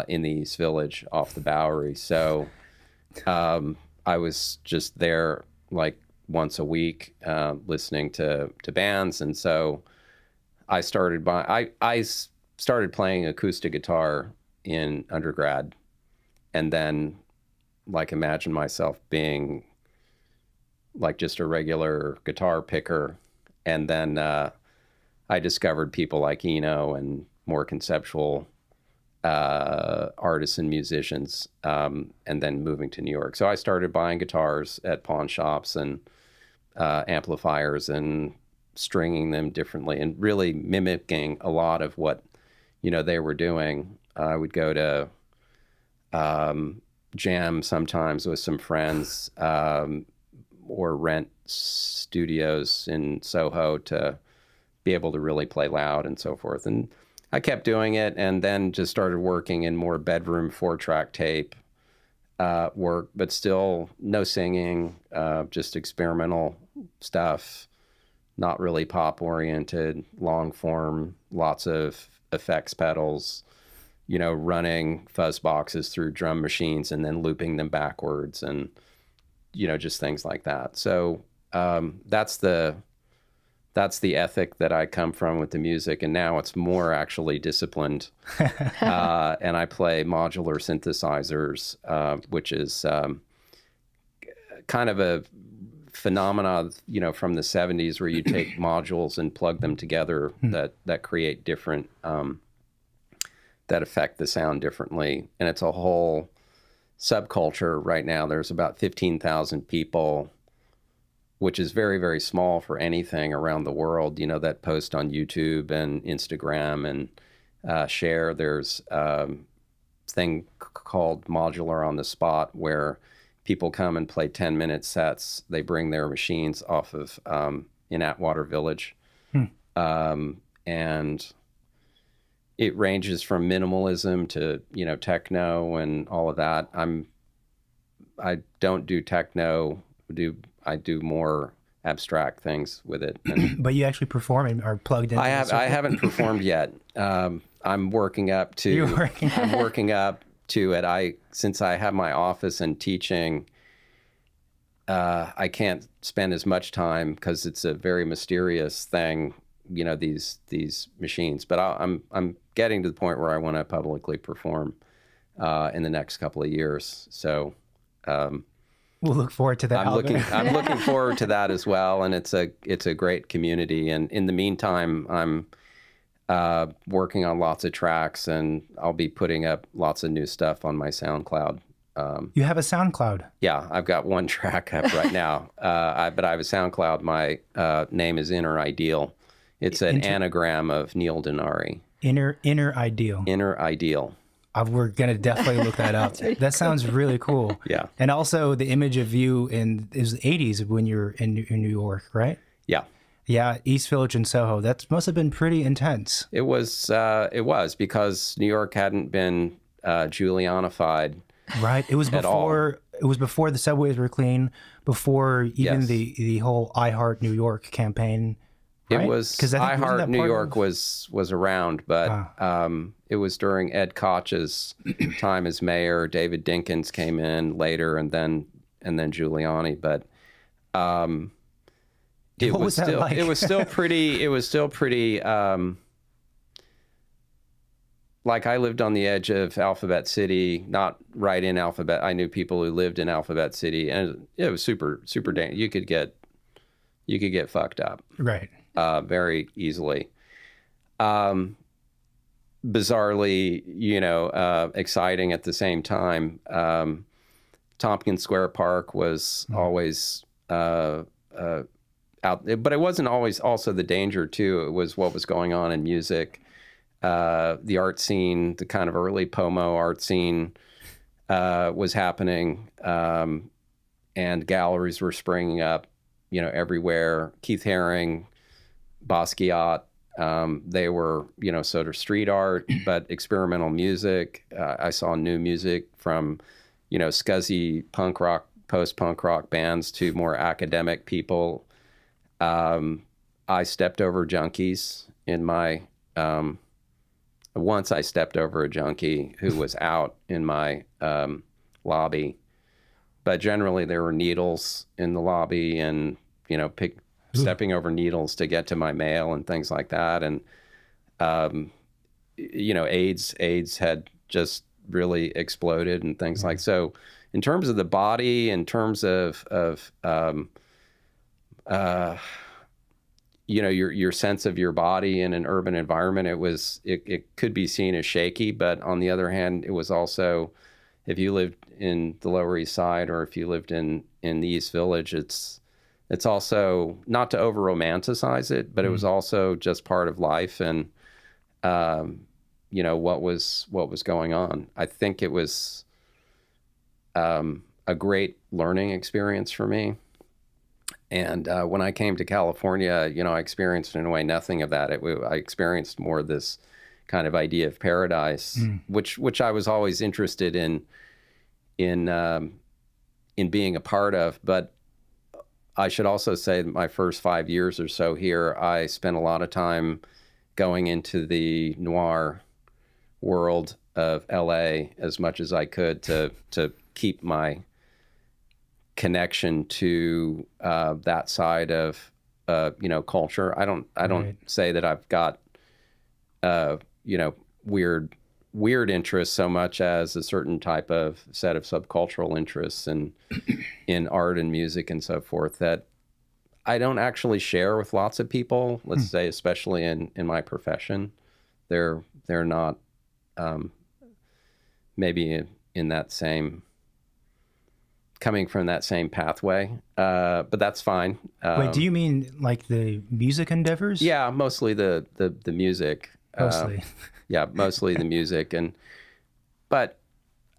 in the East Village off the Bowery. So I was just there like once a week, listening to bands. And so I started I started playing acoustic guitar in undergrad, and then like imagined myself being like just a regular guitar picker. And then, I discovered people like Eno and more conceptual artists and musicians, and then moving to New York. So I started buying guitars at pawn shops and amplifiers and stringing them differently and really mimicking a lot of what, you know, they were doing. I would go to jam sometimes with some friends, or rent studios in Soho to be able to really play loud and so forth. And I kept doing it, and then just started working in more bedroom 4-track tape work, but still no singing, just experimental stuff, not really pop-oriented, long form, lots of effects pedals, you know, running fuzz boxes through drum machines and then looping them backwards and, you know, just things like that. So that's the ethic that I come from with the music. And now it's more actually disciplined. And I play modular synthesizers, which is kind of a phenomena, you know, from the 70s, where you take modules and plug them together that create different, that affect the sound differently. And it's a whole subculture right now. There's about 15,000 people, which is very, very small for anything around the world, you know, that post on YouTube and Instagram and share. There's thing called Modular on the Spot, where people come and play 10-minute sets. They bring their machines off of in Atwater Village. And it ranges from minimalism to, you know, techno and all of that. I'm I don't do techno. I do more abstract things with it. And but you actually perform and are plugged in? I haven't performed yet. I'm working up to. You're working. I'm working up to it. Since I have my office and teaching, I can't spend as much time because it's a very mysterious thing, you know, these machines. But I'm getting to the point where I want to publicly perform in the next couple of years. So we'll look forward to that. I'm looking forward to that as well. And it's a great community. And in the meantime, I'm working on lots of tracks, and I'll be putting up lots of new stuff on my SoundCloud. You have a SoundCloud? Yeah, I've got one track up right now. But I have a SoundCloud. My name is Inner Ideal. It's an anagram of Neil Denari. Inner Ideal. Inner Ideal. We're gonna definitely look that up. Really that sounds really cool. Yeah. And also the image of you is the 80s when you're in New York, right? Yeah. Yeah, East Village and Soho. That must have been pretty intense. It was because New York hadn't been Julianified. Right. It was before. It was before the subways were clean. Before even the whole I Heart New York campaign. Right? It was because I Heart New York was around, but it was during Ed Koch's time as mayor. David Dinkins came in later, and then Giuliani. But it was still pretty. Like I lived on the edge of Alphabet City, not right in Alphabet. I knew people who lived in Alphabet City, and it was super, super dangerous. You could get fucked up, right? Very easily. Bizarrely, you know, exciting at the same time. Tompkins Square Park was always out, but it wasn't always. Also, the danger too. It was what was going on in music. The art scene, the kind of early Pomo art scene was happening, and galleries were springing up, you know, everywhere. Keith Haring, Basquiat, they were, you know, sort of street art, but experimental music. I saw new music from, you know, scuzzy punk rock, post-punk rock bands to more academic people. I stepped over junkies in my... Once I stepped over a junkie who was out in my lobby, but generally there were needles in the lobby, and you know, stepping over needles to get to my mail and things like that. And you know, AIDS had just really exploded and things like so. In terms of the body, in terms of you know, your sense of your body in an urban environment, it could be seen as shaky, but on the other hand, it was also, if you lived in the Lower East Side or if you lived in the East Village, it's also, not to over romanticize it, but it was also just part of life and you know, what was going on. I think it was a great learning experience for me. And when I came to California, you know, I experienced in a way nothing of that. I experienced more this kind of idea of paradise, which I was always interested in being a part of. But I should also say that my first 5 years or so here, I spent a lot of time going into the noir world of LA as much as I could to keep my connection to that side of you know, culture. I don't say that I've got you know, weird interests so much as a certain type of set of subcultural interests and in art and music and so forth that I don't actually share with lots of people. Let's say, especially in my profession, they're not maybe in that same. Coming from that same pathway, but that's fine. Wait, do you mean like the music endeavors? Yeah, mostly the music. Mostly. Yeah, mostly the music, but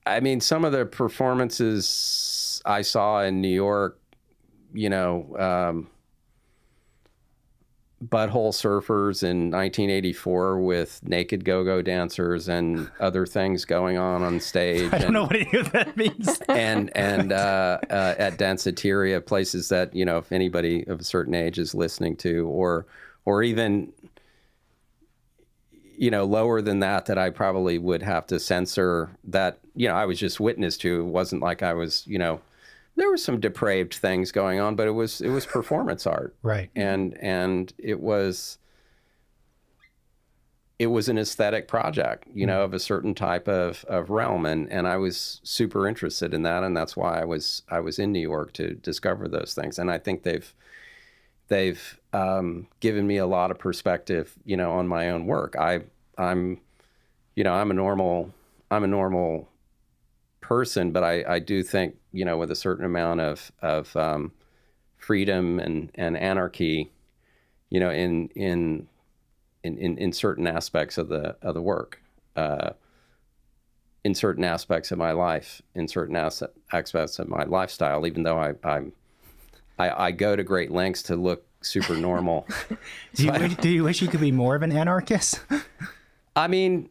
I mean, some of the performances I saw in New York, you know, butthole surfers in 1984 with naked go-go dancers and other things going on stage. I don't know what any of that means. And at danceteria, places that, you know, if anybody of a certain age is listening to, or even, you know, lower than that, that I probably would have to censor, that, you know, I was just witness to. It wasn't like I was, you know, there were some depraved things going on, but it was performance art. Right. And it was an aesthetic project, you know, of a certain type of realm. And I was super interested in that. And that's why I was in New York, to discover those things. And I think they've given me a lot of perspective, you know, on my own work. I'm a normal person, but I do think, you know, with a certain amount of freedom and anarchy, you know, in certain aspects of the work, in certain aspects of my life, in certain aspects of my lifestyle, even though I go to great lengths to look super normal. Do you wish you could be more of an anarchist? I mean,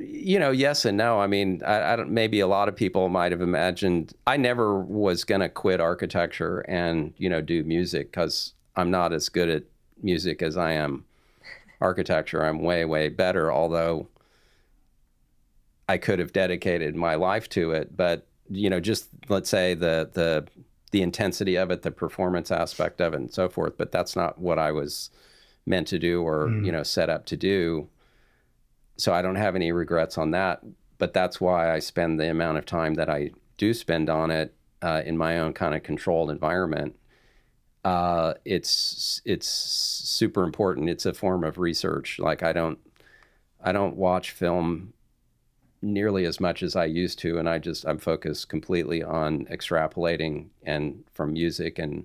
you know, yes and no. I mean, I don't, maybe a lot of people might have imagined, I never was going to quit architecture and, you know, do music, because I'm not as good at music as I am architecture. I'm way, way better, although I could have dedicated my life to it. But, you know, just let's say the intensity of it, the performance aspect of it, and so forth. But that's not what I was meant to do, or, you know, set up to do. So I don't have any regrets on that, but that's why I spend the amount of time that I do spend on it, in my own kind of controlled environment. It's super important. It's a form of research. Like I don't watch film nearly as much as I used to. And I'm focused completely on extrapolating and from music and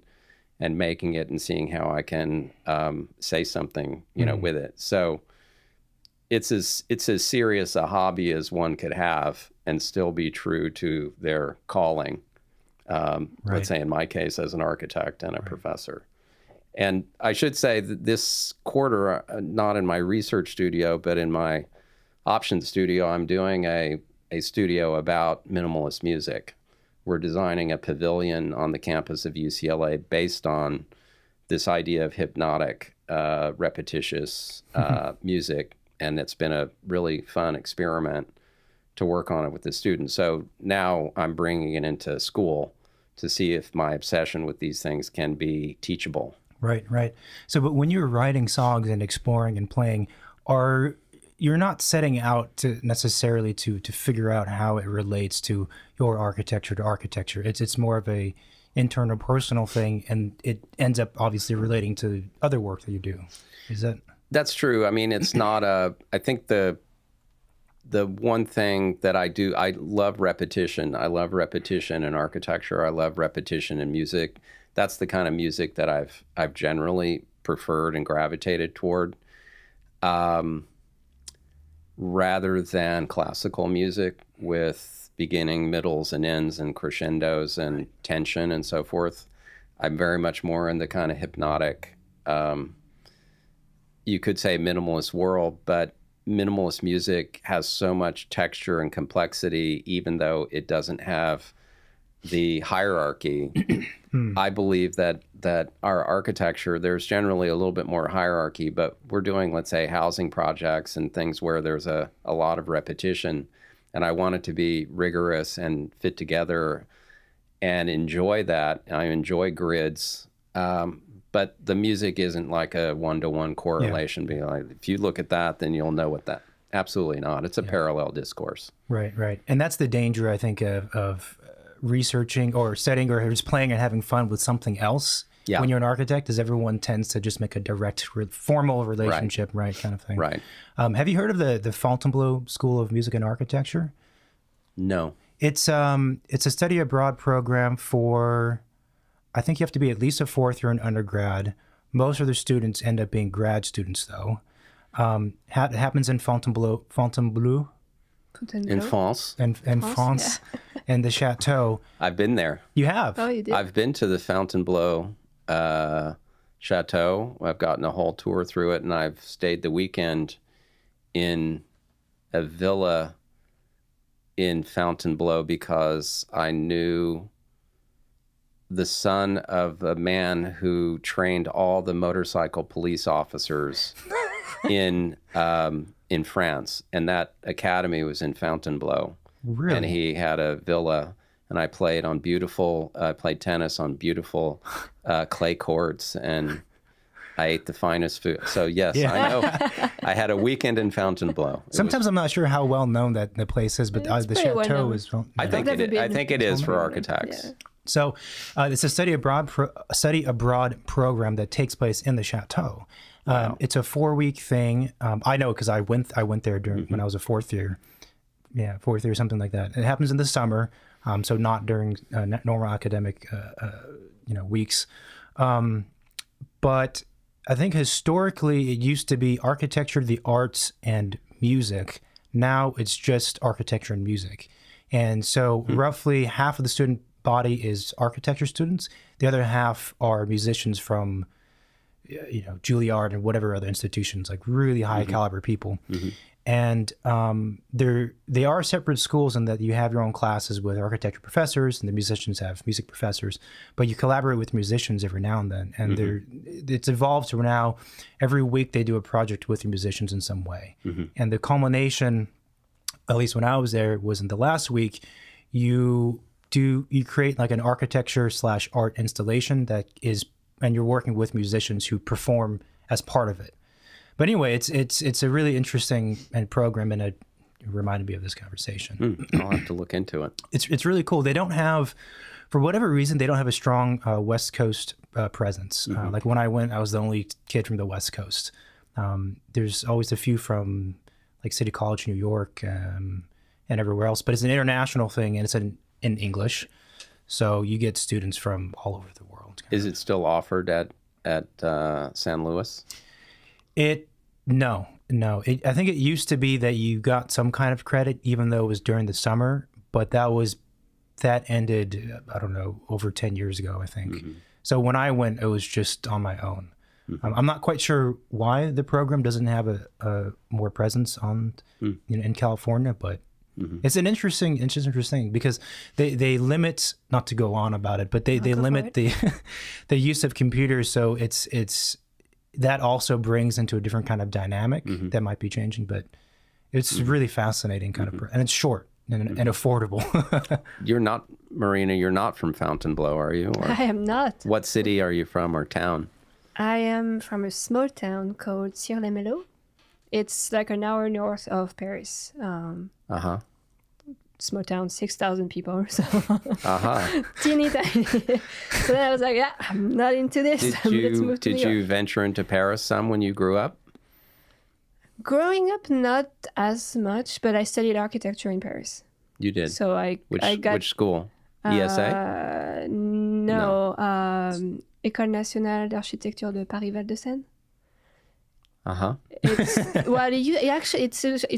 making it and seeing how I can, say something, you know, with it. So, it's as serious a hobby as one could have and still be true to their calling. Right. Let's say in my case, as an architect and a professor. And I should say that this quarter, not in my research studio, but in my option studio, I'm doing a studio about minimalist music. We're designing a pavilion on the campus of UCLA based on this idea of hypnotic, repetitious music. And it's been a really fun experiment to work on it with the students. So now I'm bringing it into school to see if my obsession with these things can be teachable. Right, right. So, but when you're writing songs and exploring and playing, you're not setting out to necessarily to figure out how it relates to your architecture to architecture. It's more of a internal personal thing, and it ends up obviously relating to other work that you do. Is that? That's true. I mean, it's not a, I think the one thing that I do, I love repetition. I love repetition in architecture. I love repetition in music. That's the kind of music that I've generally preferred and gravitated toward, rather than classical music with beginning, middles and ends and crescendos and tension and so forth. I'm very much more in the kind of hypnotic, you could say minimalist world, but minimalist music has so much texture and complexity, even though it doesn't have the hierarchy. I believe that our architecture, there's generally a little bit more hierarchy, but we're doing, let's say, housing projects and things where there's a lot of repetition, and I want it to be rigorous and fit together and enjoy that. I enjoy grids. But the music isn't like a one-to-one correlation. Yeah. Being like, if you look at that, then you'll know what that. Absolutely not. It's a parallel discourse. Right, right. And that's the danger, I think, of researching or setting or just playing and having fun with something else. Yeah. When you're an architect, is everyone tends to just make a direct, formal relationship, right, kind of thing. Right. Have you heard of the Fontainebleau School of Music and Architecture? No. It's a study abroad program for. I think you have to be at least a fourth year in undergrad. Most of the students end up being grad students, though. It happens in Fontainebleau. In France. In France. Yeah. and the chateau. I've been there. You have? Oh, you did? I've been to the Fontainebleau chateau. I've gotten a whole tour through it, and I've stayed the weekend in a villa in Fontainebleau because I knew the son of a man who trained all the motorcycle police officers in France, and that academy was in Fontainebleau. Really? And he had a villa, and I played on beautiful, I played tennis on beautiful clay courts, and I ate the finest food. So yes, yeah. I know. I had a weekend in Fontainebleau. Sometimes I'm not sure how well known that the place is, but the chateau is. I think it is for architects. Yeah. So it's a study abroad program that takes place in the chateau. Wow. It's a 4-week thing. I know because I went there during when I was a fourth year. Yeah, fourth year, something like that. It happens in the summer, so not during normal academic weeks. But I think historically it used to be architecture, the arts, and music. Now it's just architecture and music. And so roughly half of the student body is architecture students. The other half are musicians from, Juilliard and whatever other institutions, like really high caliber people. And they are separate schools in that you have your own classes with architecture professors, and the musicians have music professors, but you collaborate with musicians every now and then. And it's evolved to now every week they do a project with the musicians in some way. And the culmination, at least when I was there, was in the last week, you create like an architecture/art installation that is, and you're working with musicians who perform as part of it. But anyway, it's a really interesting program, and it reminded me of this conversation. I'll have to look into it. It's really cool. They don't have, for whatever reason, they don't have a strong West Coast presence. Like when I went, I was the only kid from the West Coast. There's always a few from like City College, New York, and everywhere else. But it's an international thing, and it's in English, so you get students from all over the world. Is it still offered at San Luis? No, I think it used to be that you got some kind of credit, even though it was during the summer, but that ended, I don't know, over 10 years ago, I think. So when I went, it was just on my own. I'm not quite sure why the program doesn't have a more presence on in California, but it's an interesting thing because they limit, not to go on about it, but they limit the use of computers, so it's that also brings into a different kind of dynamic that might be changing, but it's really fascinating kind of, and it's short and affordable. You're not, Marina, you're not from Fontainebleau, are you? Or I am not. What city are you from, or town? I am from a small town called Sur-les-Mello. It's like an hour north of Paris. Small town, 6,000 people or so. Teeny tiny. So then I was like, yeah, I'm not into this. Did you venture into Paris some when you grew up? Growing up, not as much, but I studied architecture in Paris. You did? So which school? ESA? No. École Nationale d'Architecture de Paris-Val de Seine. It's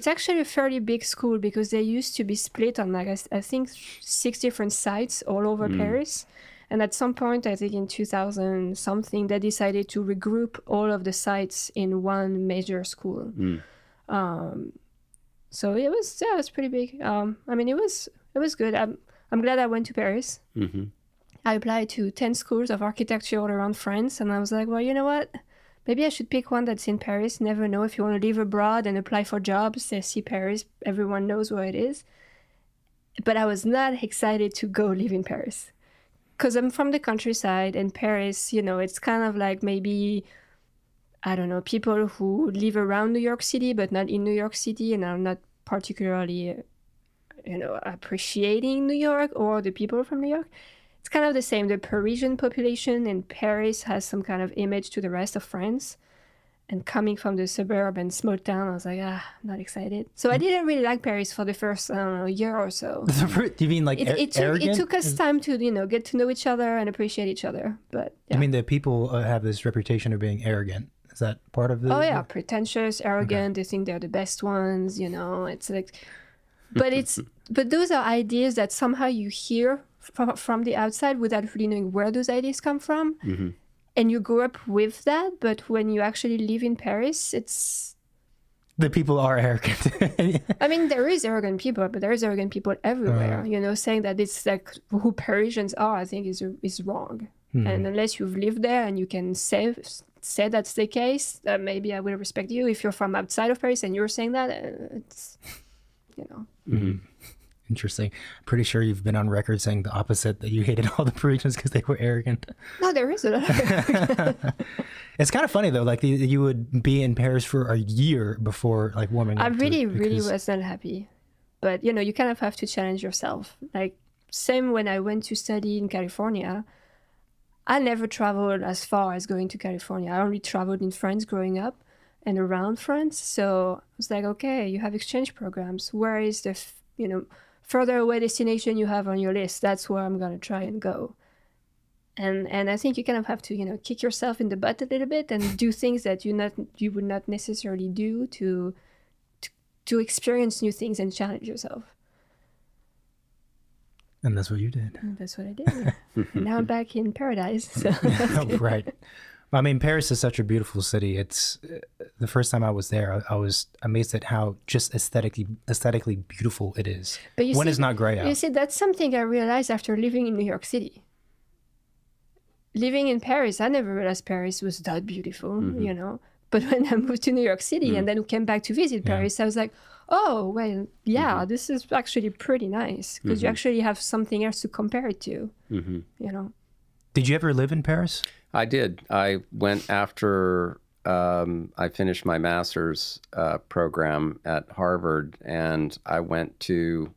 actually a fairly big school because they used to be split on like I think 6 different sites all over Paris, and at some point, I think in 2000 something, they decided to regroup all of the sites in one major school. So it was pretty big. I mean, it was good. I'm glad I went to Paris. I applied to 10 schools of architecture all around France, and I was like, well, you know what? Maybe I should pick one that's in Paris. Never know, if you want to live abroad and apply for jobs, they see Paris. Everyone knows where it is. But I was not excited to go live in Paris because I'm from the countryside, and Paris, it's kind of like maybe, I don't know, people who live around New York City but not in New York City and are not particularly, appreciating New York or the people from New York. It's kind of the same. The Parisian population in Paris has some kind of image to the rest of France. And coming from the suburb and small town, I was like, I'm not excited. So I didn't really like Paris for the first, I don't know, year or so. Do you mean like arrogant? It took us time to, get to know each other and appreciate each other. But yeah. I mean, the people have this reputation of being arrogant. Is that part of the... Oh, yeah. Pretentious, arrogant. Okay. They think they're the best ones, it's like... But it's but those are ideas that somehow you hear from the outside without really knowing where those ideas come from. Mm-hmm. And you grow up with that, but when you actually live in Paris, it's... The people are arrogant. I mean, there is arrogant people, but there is arrogant people everywhere. You know, saying that it's like who Parisians are, I think is wrong. Mm-hmm. And unless you've lived there and you can say that's the case, maybe I will respect you. If you're from outside of Paris and you're saying that, it's, you know. Mm-hmm. Interesting. I'm pretty sure you've been on record saying the opposite, that you hated all the Parisians because they were arrogant. No, there is a lot of arrogant. It's kind of funny though, like you would be in Paris for a year before like warming up. I really, really was not happy. But you know, you kind of have to challenge yourself. Like same when I went to study in California, I never traveled as far as going to California. I only traveled in France growing up and around France. So I was like, okay, you have exchange programs. Where is the, you know, further away destination you have on your list, that's where I'm going to try and go. And I think you kind of have to, you know, kick yourself in the butt a little bit and do things that you would not necessarily do to experience new things and challenge yourself. And that's what you did. And that's what I did. Now I'm back in paradise. So. Right. I mean, Paris is such a beautiful city. It's the first time I was there, I was amazed at how just aesthetically beautiful it is. But you when see, it's not gray out. You see, that's something I realized after living in New York City. Living in Paris, I never realized Paris was that beautiful, mm-hmm. you know. But when I moved to New York City mm-hmm. and then came back to visit Paris, I was like, oh, well, yeah, mm-hmm. this is actually pretty nice because mm-hmm. you actually have something else to compare it to, mm-hmm. you know. Did you ever live in Paris? I did. I went after I finished my master's program at Harvard, and I went to,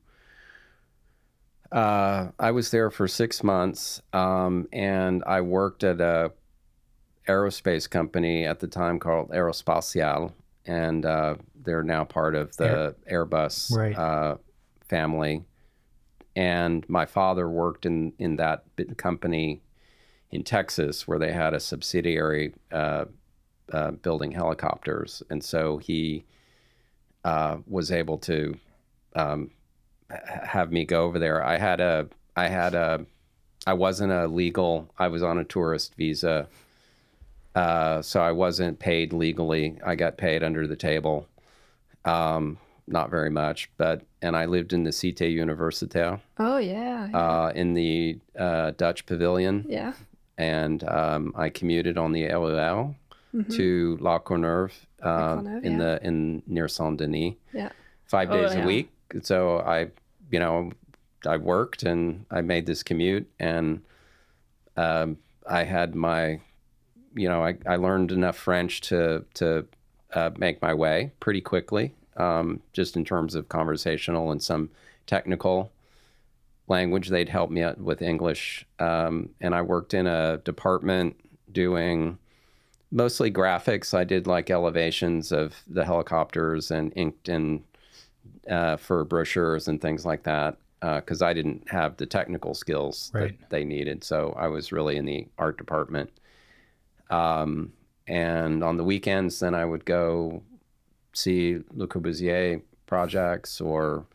I was there for 6 months, and I worked at a aerospace company at the time called Aerospatiale, and they're now part of the Airbus family. And my father worked in that company in Texas, where they had a subsidiary building helicopters. And so he was able to have me go over there. I wasn't a legal, I was on a tourist visa. So I wasn't paid legally. I got paid under the table. Not very much, but, and I lived in the Cité Universitaire. Oh yeah. In the Dutch Pavilion. Yeah. And I commuted on the LOL mm-hmm. to La Courneuve near Saint-Denis. Yeah. 5 days a week. So I, you know, I worked and I made this commute, and I had my, you know, I learned enough French to make my way pretty quickly, just in terms of conversational and some technical language. They'd help me out with English. And I worked in a department doing mostly graphics. I did like elevations of the helicopters and inked in for brochures and things like that, because I didn't have the technical skills that they needed. So I was really in the art department. And on the weekends, then I would go see Le Corbusier projects or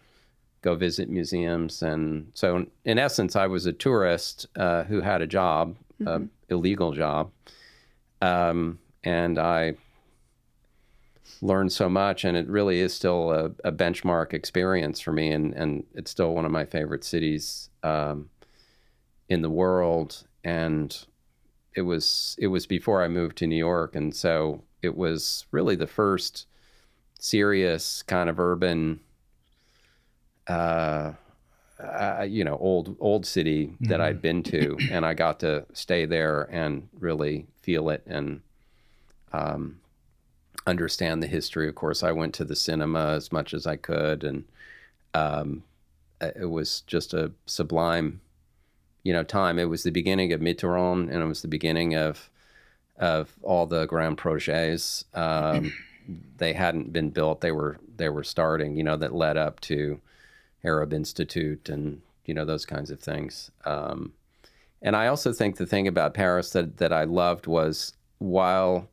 go visit museums. And so in essence, I was a tourist who had a job, mm-hmm. an illegal job. And I learned so much, and it really is still a benchmark experience for me. And it's still one of my favorite cities in the world. And it was before I moved to New York. And so it was really the first serious kind of urban, you know, old city mm-hmm. that I'd been to, and I got to stay there and really feel it and understand the history. Of course, I went to the cinema as much as I could, and it was just a sublime, you know, time. It was the beginning of Mitterrand, and it was the beginning of all the grand projets. They hadn't been built. They were starting, you know, that led up to Arab Institute and, you know, those kinds of things. And I also think the thing about Paris that I loved was, while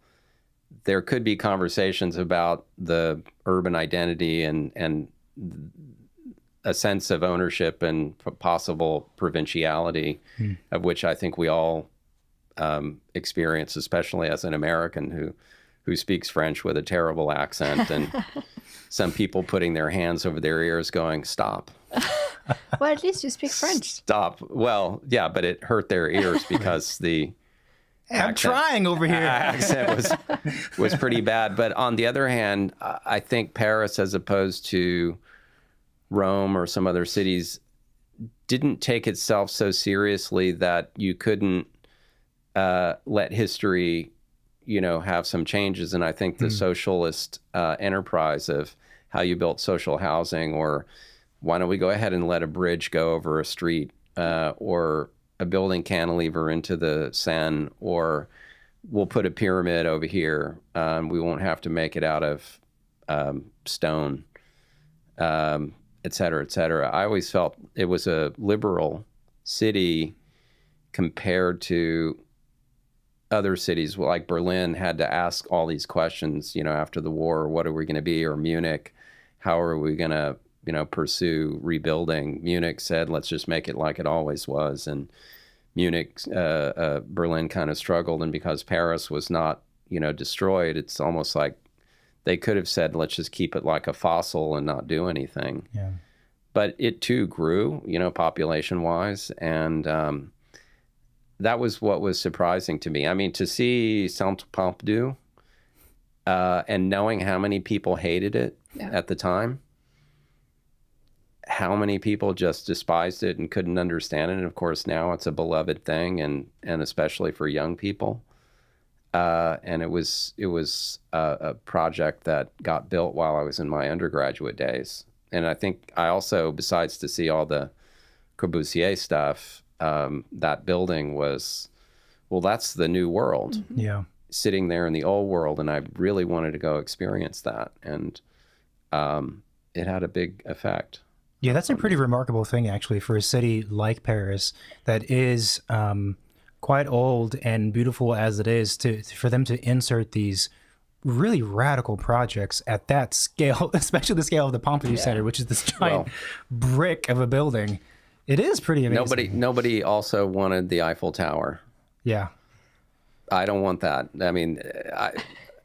there could be conversations about the urban identity and a sense of ownership and possible provinciality, of which I think we all experience, especially as an American who speaks French with a terrible accent, and some people putting their hands over their ears going, stop. Well, at least you speak French. Stop. Well, yeah, but it hurt their ears because the accent, I'm trying over here. Accent was pretty bad. But on the other hand, I think Paris, as opposed to Rome or some other cities, didn't take itself so seriously that you couldn't let history, you know, have some changes. And I think the socialist enterprise of how you built social housing, or why don't we go ahead and let a bridge go over a street, or a building cantilever into the Seine, or we'll put a pyramid over here. We won't have to make it out of stone, et cetera, et cetera. I always felt it was a liberal city compared to other cities, like Berlin had to ask all these questions, you know, after the war, what are we going to be? Or Munich, how are we going to, you know, pursue rebuilding? Munich said, let's just make it like it always was. And Munich, Berlin kind of struggled. And because Paris was not, you know, destroyed, it's almost like they could have said, let's just keep it like a fossil and not do anything. Yeah. But it too grew, you know, population wise. And that was what was surprising to me. I mean, to see Saint-Pompidou and knowing how many people hated it at the time, how many people just despised it and couldn't understand it. And of course, now it's a beloved thing, and especially for young people. And it was a project that got built while I was in my undergraduate days. And I think I also, besides to see all the Corbusier stuff, that building was, well, that's the new world. Mm-hmm. Yeah. Sitting there in the old world. And I really wanted to go experience that. And it had a big effect. Yeah, that's a pretty remarkable thing, actually, for a city like Paris that is quite old and beautiful as it is, for them to insert these really radical projects at that scale, especially the scale of the Pompidou Center, which is this giant brick of a building. It is pretty amazing. Nobody also wanted the Eiffel Tower. Yeah. I don't want that. I mean,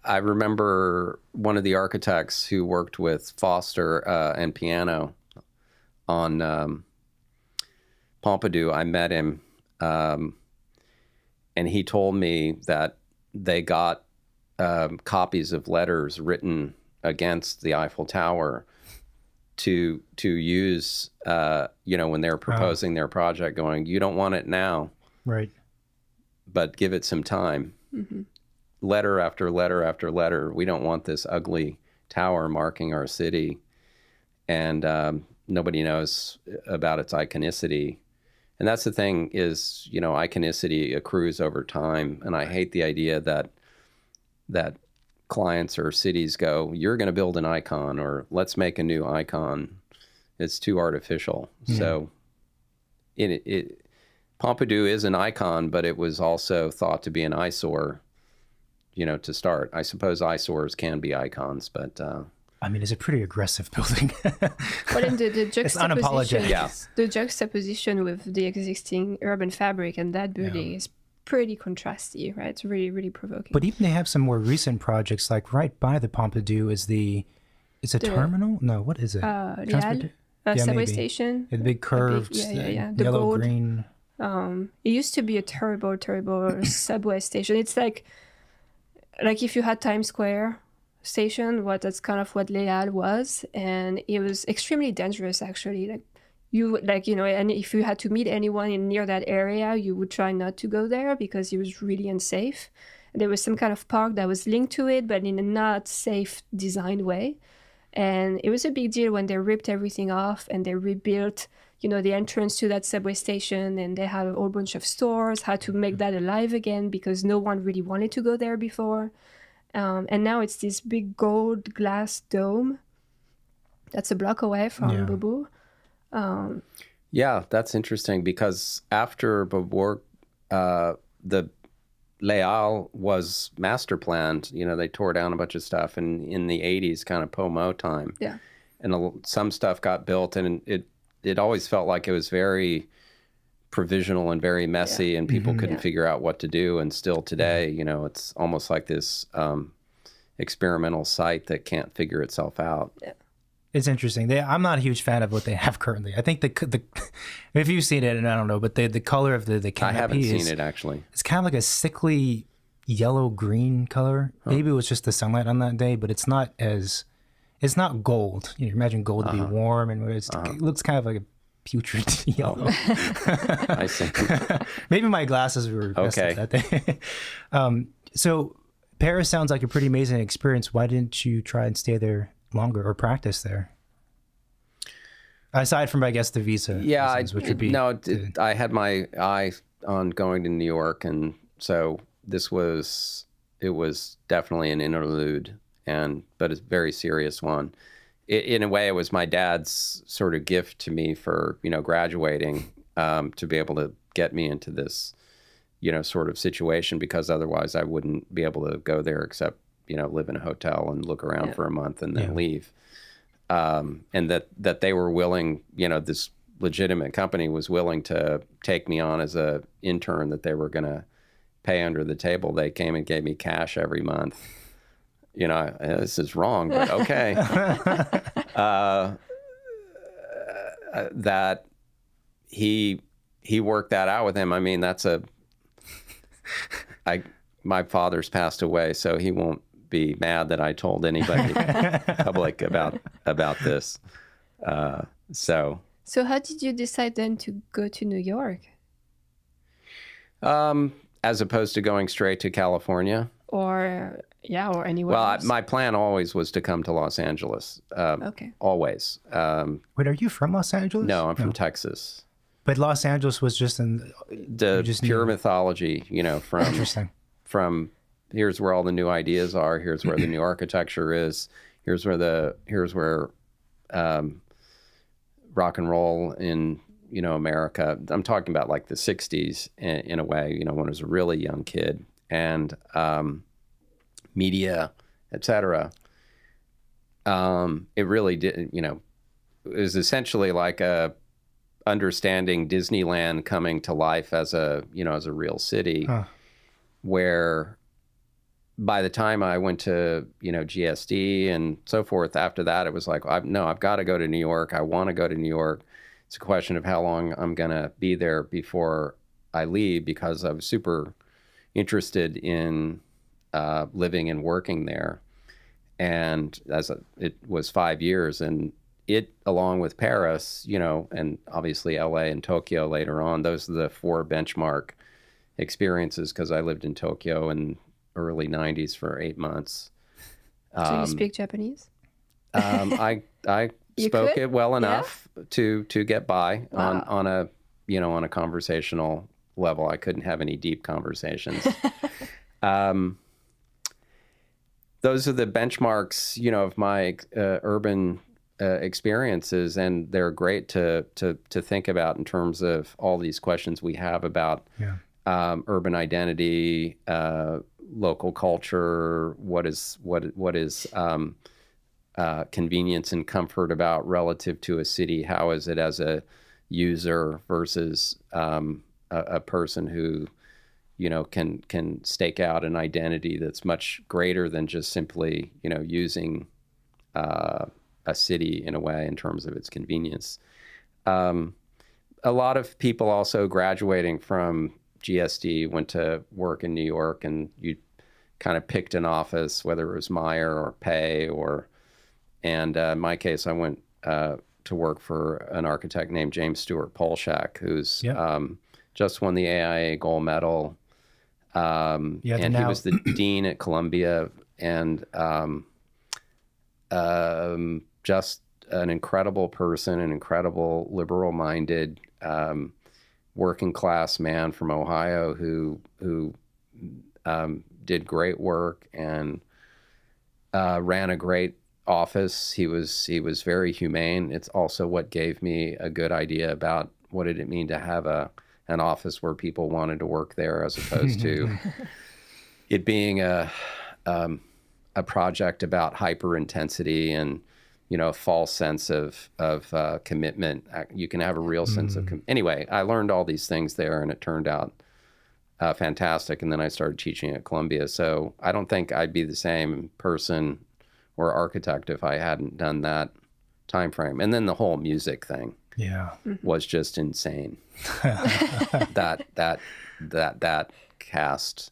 I remember one of the architects who worked with Foster and Piano on Pompidou, I met him, and he told me that they got copies of letters written against the Eiffel Tower to use, you know, when they're proposing their project, going, you don't want it now, right? But give it some time. Mm-hmm. Letter after letter after letter, we don't want this ugly tower marking our city. And nobody knows about its iconicity. And that's the thing is, you know, iconicity accrues over time. And I hate the idea that clients or cities go, you're going to build an icon, or let's make a new icon. It's too artificial. Yeah. So Pompidou is an icon, but it was also thought to be an eyesore, you know, to start. I suppose eyesores can be icons, but... I mean, it's a pretty aggressive building. Well, and the juxtaposition, the juxtaposition with the existing urban fabric and that building is pretty contrasty, right? It's really, really provoking. But even they have some more recent projects, like right by the Pompidou is the terminal? No, what is it? Subway station. The big curved, the yellow, gold, green. It used to be a terrible, terrible subway station. It's like if you had Times Square station, that's kind of what Léal was, and it was extremely dangerous, actually. And if you had to meet anyone near that area, you would try not to go there because it was really unsafe. There was some kind of park that was linked to it, but in a not safe designed way. And it was a big deal when they ripped everything off and they rebuilt, you know, the entrance to that subway station, and they had a whole bunch of stores, had to make that alive again because no one really wanted to go there before. And now it's this big gold glass dome that's a block away from Beaubourg. Yeah, that's interesting because after Beaubourg, the Léal was master planned. You know, they tore down a bunch of stuff in the 80s, kind of Pomo time. Yeah. and some stuff got built, and it always felt like it was very provisional and very messy, and people couldn't figure out what to do. And still today, you know, it's almost like this experimental site that can't figure itself out. Yeah. It's interesting. I'm not a huge fan of what they have currently. I think if you've seen it, and I don't know, but the color of the canopy, I haven't seen it actually. It's kind of like a sickly yellow green color. Huh. Maybe it was just the sunlight on that day, but it's not gold. You know, imagine gold to be warm, and it looks kind of like a putrid yellow. I see. Maybe my glasses were messed up that day. So Paris sounds like a pretty amazing experience. Why didn't you try and stay there longer or practice there, aside from, I guess, the visa? Yeah, reasons, which would be I had my eye on going to New York, and so it was definitely an interlude, but a very serious one. In a way, it was my dad's sort of gift to me for, you know, graduating, to be able to get me into this, you know, sort of situation, because otherwise I wouldn't be able to go there except, you know, live in a hotel and look around for a month and then leave. And that they were willing, you know, this legitimate company was willing to take me on as an intern that they were going to pay under the table. They came and gave me cash every month. You know, this is wrong, but okay. That he worked that out with him. I mean, that's my father's passed away, so he won't be mad that I told anybody public about this. So how did you decide then to go to New York? As opposed to going straight to California? Or anywhere else. Well, my plan always was to come to Los Angeles. Always. Wait, are you from Los Angeles? No, I'm from Texas. But Los Angeles was just in... pure mythology, you know, from... Interesting. From... Here's where all the new ideas are. Here's where the new architecture is. Here's where rock and roll in, you know, America. I'm talking about like the 60s in a way, you know, when I was a really young kid, and media, etc. It really did, you know, it was essentially like a understanding Disneyland coming to life as a, you know, as a real city, where by the time I went to, you know, GSD and so forth, after that, it was like, I've got to go to New York. I want to go to New York. It's a question of how long I'm going to be there before I leave, because I was super interested in living and working there. And it was 5 years, and it, along with Paris, you know, and obviously LA and Tokyo later on, those are the four benchmark experiences, because I lived in Tokyo and early 90s for 8 months. So you speak Japanese? I spoke it well enough to get by on a, you know, on a conversational level. I couldn't have any deep conversations. Those are the benchmarks, you know, of my urban experiences, and they're great to think about in terms of all these questions we have about urban identity, local culture, what is convenience and comfort about relative to a city, how is it as a user versus a person who, you know, can stake out an identity that's much greater than just simply, you know, using a city in a way in terms of its convenience. A lot of people also graduating from GSD went to work in New York, and you kind of picked an office, whether it was Meyer or Pei, and in my case, I went to work for an architect named James Stewart Polshak, who's just won the AIA gold medal, and he was the dean at Columbia, and just an incredible person, an incredible liberal-minded working class man from Ohio who did great work and ran a great office. He was very humane. It's also what gave me a good idea about what did it mean to have an office where people wanted to work there, as opposed to it being a project about hyper intensity and you know, a false sense of commitment. You can have a real sense of anyway, I learned all these things there, and it turned out fantastic. And then I started teaching at Columbia. So I don't think I'd be the same person or architect if I hadn't done that time frame. And then the whole music thing was just insane. that cast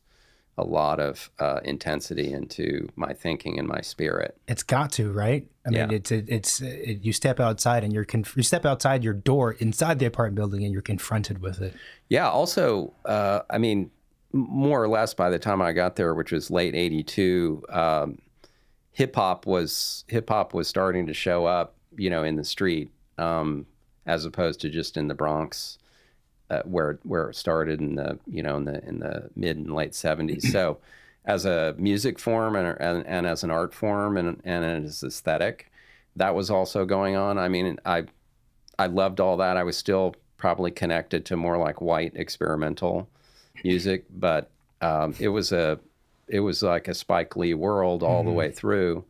a lot of intensity into my thinking and my spirit. It's got to, right? I mean, it's you step outside and you step outside your door inside the apartment building and you're confronted with it. Yeah. Also, I mean, more or less by the time I got there, which was late '82, hip hop was starting to show up, you know, in the street as opposed to just in the Bronx. Where it started in the in the mid and late '70s. So, as a music form and as an art form and as aesthetic, that was also going on. I mean, I loved all that. I was still probably connected to more like white experimental music, but it was like a Spike Lee world all the way through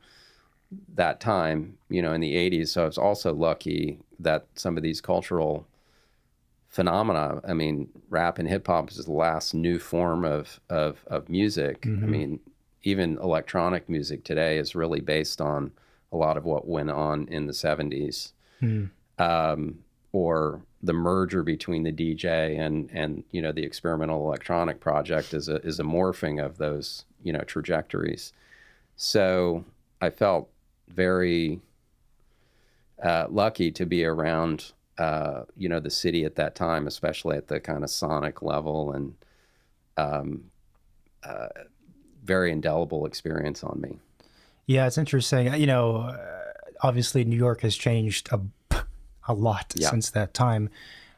that time. You know, in the '80s. So I was also lucky that some of these cultural phenomena. I mean, rap and hip hop is the last new form of music. I mean, even electronic music today is really based on a lot of what went on in the '70s, or the merger between the DJ and you know the experimental electronic project is a morphing of those trajectories. So I felt very lucky to be around. The city at that time, especially at the kind of sonic level, and very indelible experience on me. Yeah, it's interesting. You know, obviously New York has changed a lot since that time,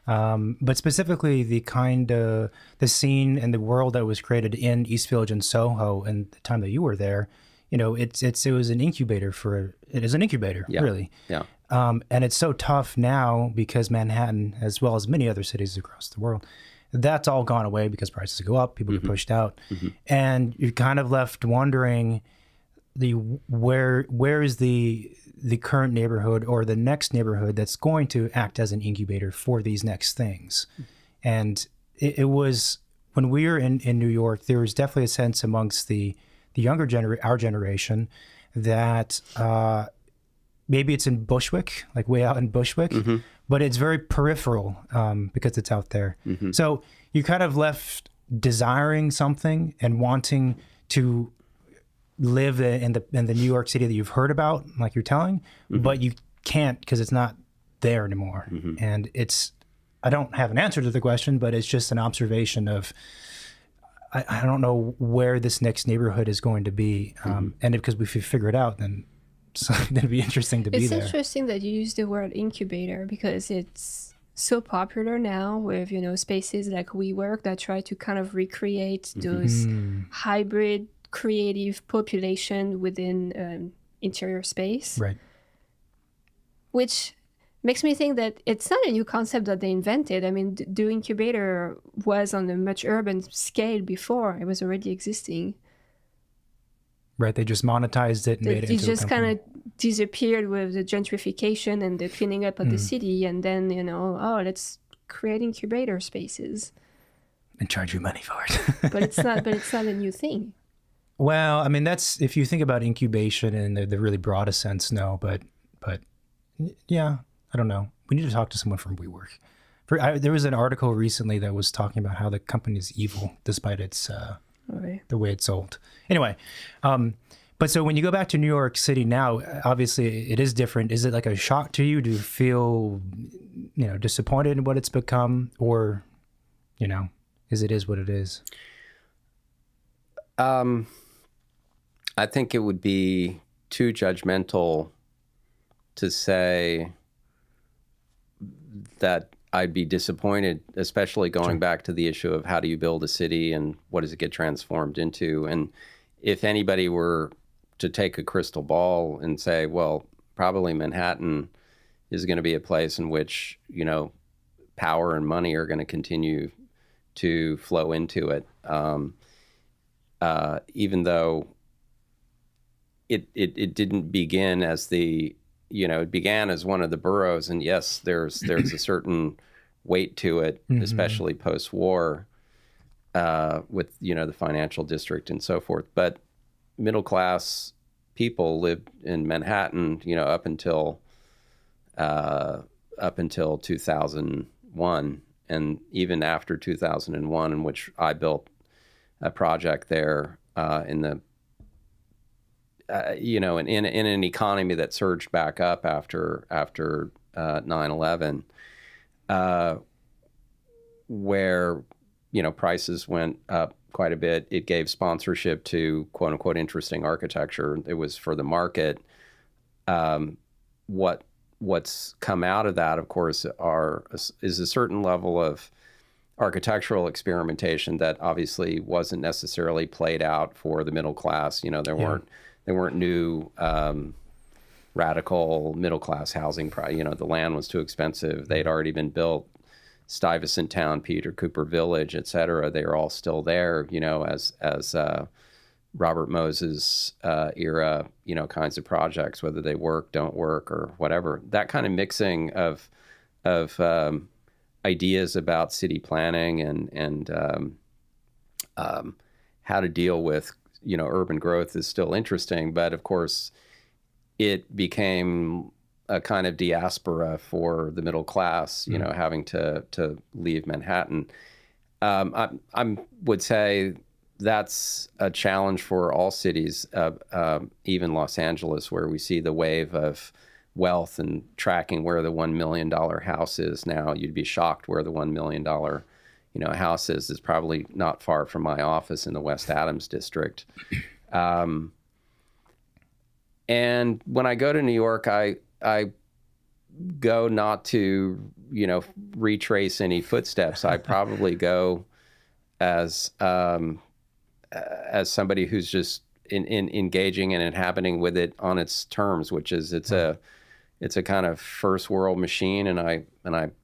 but specifically the kind of the scene and the world that was created in East Village and Soho, and the time that you were there, you know, it was an incubator for really. Yeah. And it's so tough now because Manhattan, as well as many other cities across the world, that's all gone away because prices go up, people get pushed out, and you're kind of left wondering where is the current neighborhood or the next neighborhood that's going to act as an incubator for these next things. And it was when we were in New York, there was definitely a sense amongst the younger our generation that. Maybe it's in Bushwick, like way out in Bushwick, but it's very peripheral because it's out there. So you're kind of left desiring something and wanting to live in the New York City that you've heard about, like you're telling, but you can't because it's not there anymore. And it's, I don't have an answer to the question, but it's just an observation of, I don't know where this next neighborhood is going to be. And because if we figure it out, then... So that'd be interesting to be there. It's interesting that you use the word incubator because it's so popular now with, you know, spaces like WeWork that try to kind of recreate those hybrid creative population within interior space. Right. Which makes me think that it's not a new concept that they invented. I mean, the incubator was on a much urban scale before. It was already existing. Right, they just monetized it and made it into a company. It just kind of disappeared with the gentrification and the cleaning up of the city, and then, you know, oh, let's create incubator spaces. And charge you money for it. but it's not a new thing. Well, I mean, that's, if you think about incubation in the really broadest sense, no, but yeah, I don't know. We need to talk to someone from WeWork. There was an article recently that was talking about how the company is evil despite its... the way it's sold. Anyway, but so when you go back to New York City now, obviously it is different. Is it like a shock to you? Do you feel, you know, disappointed in what it's become, or, you know, is what it is? I think it would be too judgmental to say that I'd be disappointed, especially going back to the issue of how do you build a city and what does it get transformed into? And if anybody were to take a crystal ball and say, well, probably Manhattan is going to be a place in which, you know, power and money are going to continue to flow into it. Even though it didn't begin as the you know, it began as one of the boroughs, and yes, there's a certain weight to it, mm-hmm. especially post-war, with, you know, the financial district and so forth. But middle-class people lived in Manhattan, you know, up until 2001, and even after 2001, in which I built a project there in an economy that surged back up after 9/11, where, you know, prices went up quite a bit. It gave sponsorship to quote unquote interesting architecture. It was for the market. What's come out of that, of course, is a certain level of architectural experimentation that obviously wasn't necessarily played out for the middle class. You know, there weren't new radical middle class housing. You know, the land was too expensive. They'd already been built. Stuyvesant Town, Peter Cooper Village, et cetera, they are all still there, you know, as Robert Moses era, you know, kinds of projects, whether they work, don't work, or whatever. That kind of mixing of ideas about city planning and how to deal with, you know, urban growth is still interesting, but of course it became a kind of diaspora for the middle class, you know, having to leave Manhattan. I would say that's a challenge for all cities, even Los Angeles, where we see the wave of wealth and tracking where the $1 million house is now. You'd be shocked where the $1 million, you know, house is. It's probably not far from my office in the West Adams district. And when I go to New York, I go not to, you know, retrace any footsteps. I probably go as somebody who's just in engaging and inhabiting with it on its terms, which is it's a kind of first world machine, and I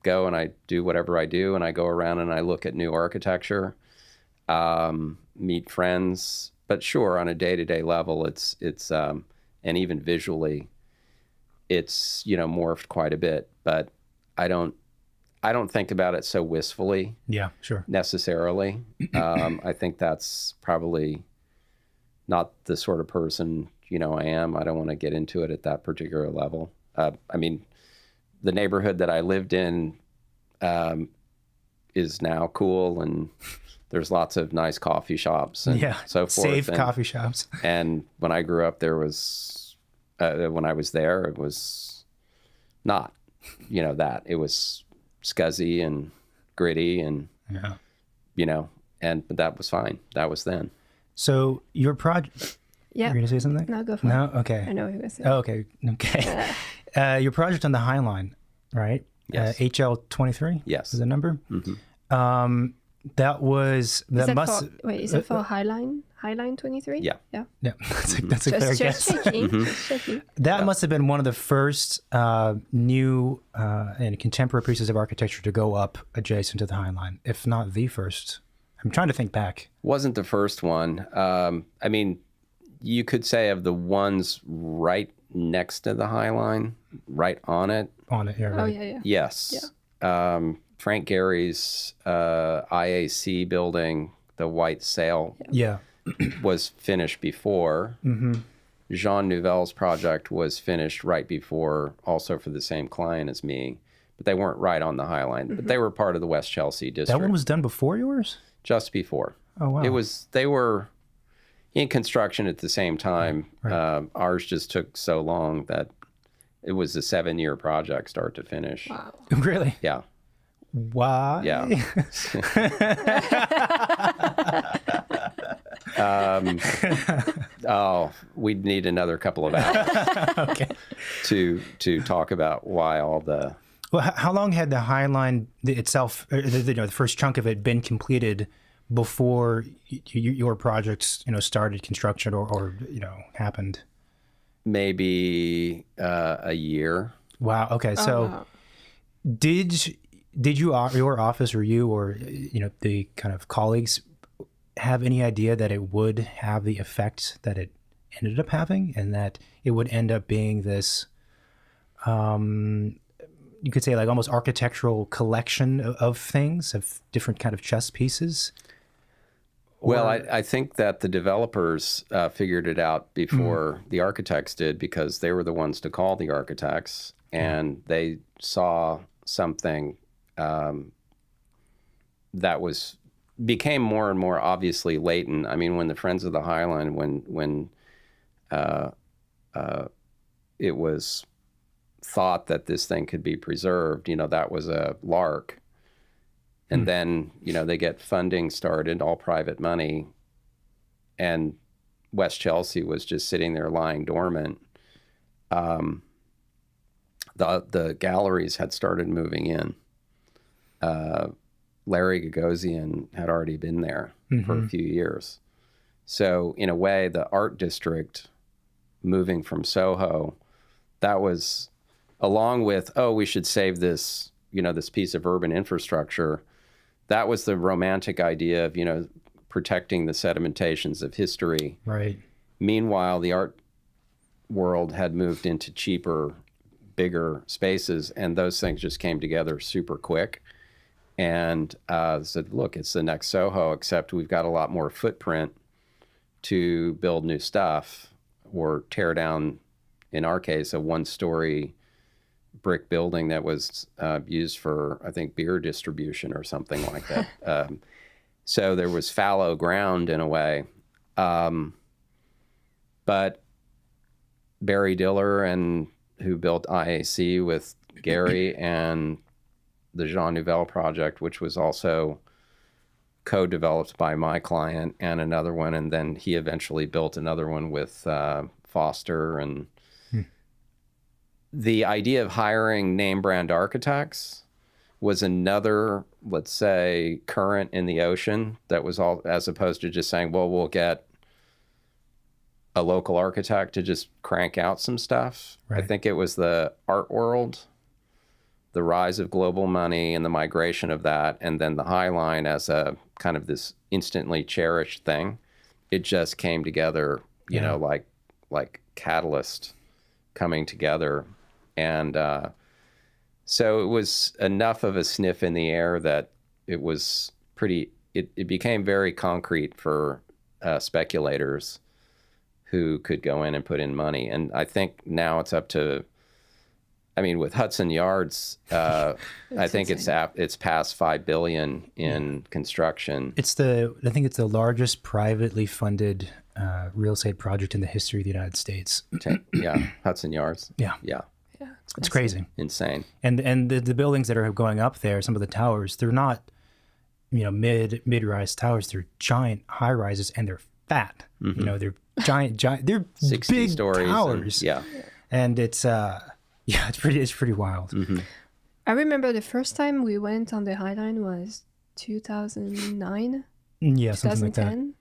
go and I do whatever I do, and I go around and I look at new architecture, meet friends. But sure, on a day-to-day level, it's and even visually, it's, you know, morphed quite a bit, but I don't think about it so wistfully. Yeah, sure. Necessarily. I think that's probably not the sort of person, you know, I am. I don't want to get into it at that particular level. I mean, the neighborhood that I lived in is now cool, and there's lots of nice coffee shops and so forth. Safe coffee shops. And when I grew up, there was... when I was there, it was not, you know, that. It was scuzzy and gritty and, you know, but that was fine. That was then. So your project... Yeah. You're going to say something? No, go for it. No? Okay. I know what you're going to say. Oh, okay. Okay. Your project on the High Line, right? Yes. HL23? Yes. Is the number? Mm-hmm. That was... That must... For, wait, is it for High Line? High Line 23? Yeah. Yeah. Yeah. That's a fair guess. Checking. That must have been one of the first new and contemporary pieces of architecture to go up adjacent to the High Line, if not the first. I'm trying to think back. Wasn't the first one. I mean, you could say of the ones right next to the High Line, right on it. On it, yeah. Right. Oh, yeah, yeah. Yes. Yeah. Frank Gehry's IAC building, the White Sail. Yeah. was finished before. Mm-hmm. Jean Nouvel's project was finished right before, also for the same client as me, but they weren't right on the High Line, mm-hmm. but they were part of the West Chelsea district. That one was done before yours? Just before. Oh, wow. It was, they were in construction at the same time. Right. Ours just took so long that it was a 7-year project, start to finish. Wow. Really? Yeah. Why? Yeah. Oh, we'd need another couple of hours okay. to talk about why all the... Well, how long had the High Line itself, you know, the first chunk of it, been completed before your projects, you know, started construction or you know, happened? Maybe a year. Wow. Okay. So, wow. Did your office or you or, you know, the kind of colleagues have any idea that it would have the effect that it ended up having, and that it would end up being this you could say like almost architectural collection of things, of different kind of chess pieces? Well, I think that the developers figured it out before the architects did, because they were the ones to call the architects, and they saw something that became more and more obviously latent. I mean, when the Friends of the High Line, when it was thought that this thing could be preserved, you know, that was a lark. And then, you know, they get funding started, all private money, and West Chelsea was just sitting there lying dormant. The galleries had started moving in. Larry Gagosian had already been there for a few years. So in a way, the art district moving from Soho, that was along with, oh, we should save this, you know, this piece of urban infrastructure. That was the romantic idea of, you know, protecting the sedimentations of history. Right. Meanwhile, the art world had moved into cheaper, bigger spaces, and those things just came together super quick. And said, look, it's the next Soho, except we've got a lot more footprint to build new stuff or tear down, in our case, a one-story brick building that was used for, I think, beer distribution or something like that. So there was fallow ground in a way. But Barry Diller, and who built IAC with Gary, and the Jean Nouvel project, which was also co-developed by my client and another one, and then he eventually built another one with Foster. And the idea of hiring name brand architects was another, let's say, current in the ocean that was all, as opposed to just saying, well, we'll get a local architect to just crank out some stuff. Right. I think it was the art world, the rise of global money and the migration of that, and then the High Line as a kind of this instantly cherished thing. It just came together, you know, like catalyst coming together. And so it was enough of a sniff in the air that it was pretty, it became very concrete for speculators who could go in and put in money. And I think now it's up to, I mean, with Hudson Yards, I think it's past $5 billion in construction. It's I think it's the largest privately funded real estate project in the history of the United States. Yeah, Hudson Yards. Yeah, yeah, yeah. It's crazy, insane. And the buildings that are going up there, some of the towers, they're not, you know, mid-rise towers. They're giant high rises, and they're fat. You know, they're giant. They're 60 big stories towers. And it's. Yeah, it's pretty wild. I remember the first time we went on the High Line was 2009. Yeah, 2010. Something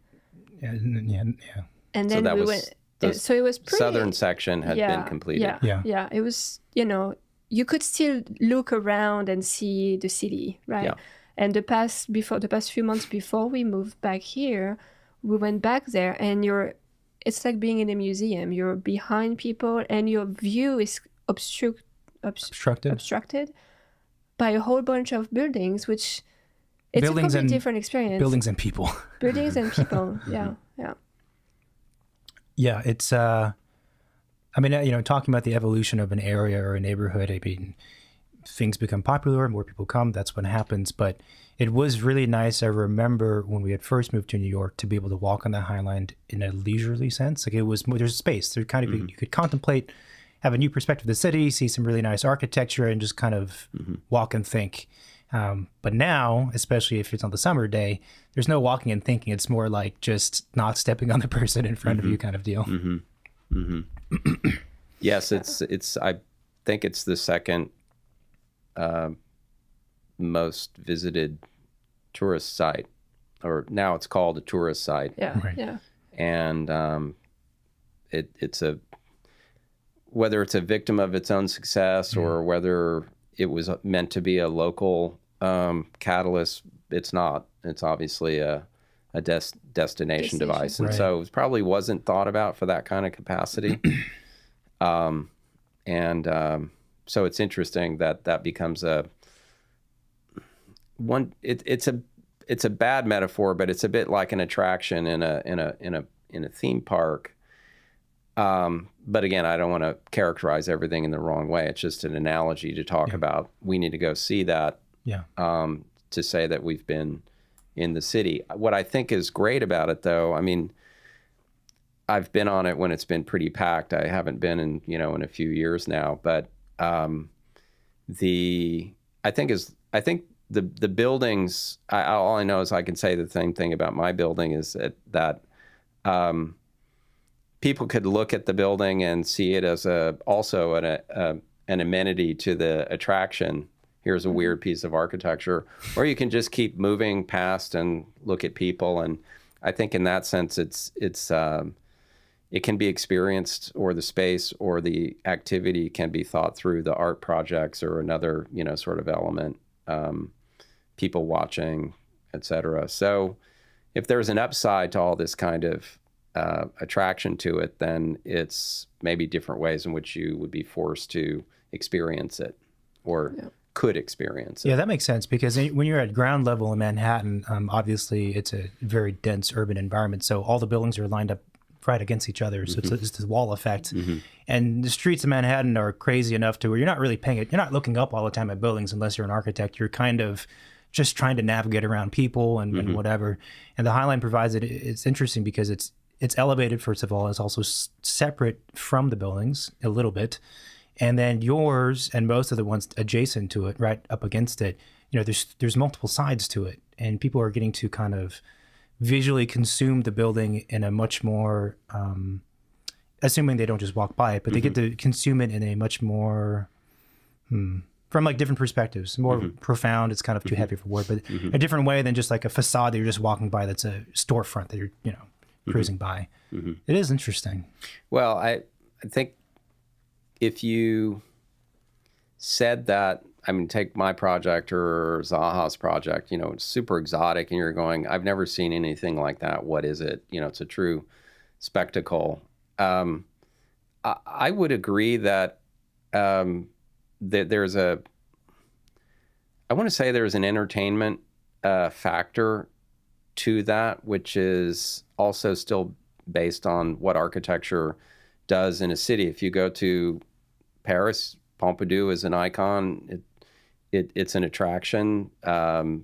like that. Yeah. And then so it was pretty, southern section had been completed. Yeah. It was, you know, you could still look around and see the city, right? Yeah. And the past few months before we moved back here, we went back there, and it's like being in a museum. You're behind people, and your view is obstructed by a whole bunch of buildings, which it's buildings a completely different experience. Buildings and people. Yeah, it's I mean, you know, talking about the evolution of an area or a neighborhood, I mean, things become popular, more people come, that's what happens. But it was really nice. I remember when we had first moved to New York, to be able to walk on the High Line in a leisurely sense. Like, it was, there's space, there kind of you could contemplate, have a new perspective of the city, see some really nice architecture, and just kind of walk and think. But now, especially if it's on the summer day, there's no walking and thinking. It's more like just not stepping on the person in front of you kind of deal. Yes, it's I think it's the second most visited tourist site, or now it's called a tourist site. And it's a, whether it's a victim of its own success or whether it was meant to be a local catalyst, it's not. It's obviously a destination device. And so it probably wasn't thought about for that kind of capacity. So it's interesting that that becomes a one. It's a bad metaphor, but it's a bit like an attraction in a theme park. But again, I don't want to characterize everything in the wrong way. It's just an analogy to talk about. We need to go see that. Yeah. To say that we've been in the city. What I think is great about it, though, I mean, I've been on it when it's been pretty packed. I haven't been in, you know, in a few years now, but I think the buildings, all I know is I can say the same thing about my building is that people could look at the building and see it as also an amenity to the attraction. Here's a weird piece of architecture, or you can just keep moving past and look at people. And I think in that sense, it can be experienced, or the space or the activity can be thought through the art projects or another, you know, sort of element, people watching, etc. So if there's an upside to all this kind of attraction to it, then it's maybe different ways in which you would be forced to experience it, or could experience it. Yeah, that makes sense, because when you're at ground level in Manhattan, obviously it's a very dense urban environment, so all the buildings are lined up right against each other, so it's just this wall effect. And the streets of Manhattan are crazy enough to where you're not really paying it, you're not looking up all the time at buildings unless you're an architect. You're kind of just trying to navigate around people and whatever. And the High Line provides it. It's interesting because it's elevated, first of all. It's also separate from the buildings a little bit. And then yours and most of the ones adjacent to it, right up against it, you know, there's multiple sides to it, and people are getting to kind of visually consume the building in a much more, assuming they don't just walk by it, but they get to consume it in a much more, from like different perspectives, more profound. It's kind of too heavy for word, but a different way than just like a facade that you're just walking by. That's a storefront that you're, you know, cruising by. It is interesting. Well, I think, if you said that, I mean, take my project or Zaha's project, you know, it's super exotic and you're going, I've never seen anything like that. What is it? You know, it's a true spectacle. I would agree that there's an entertainment factor to that, which is also still based on what architecture does in a city. If you go to Paris, Pompidou is an icon. It's an attraction, and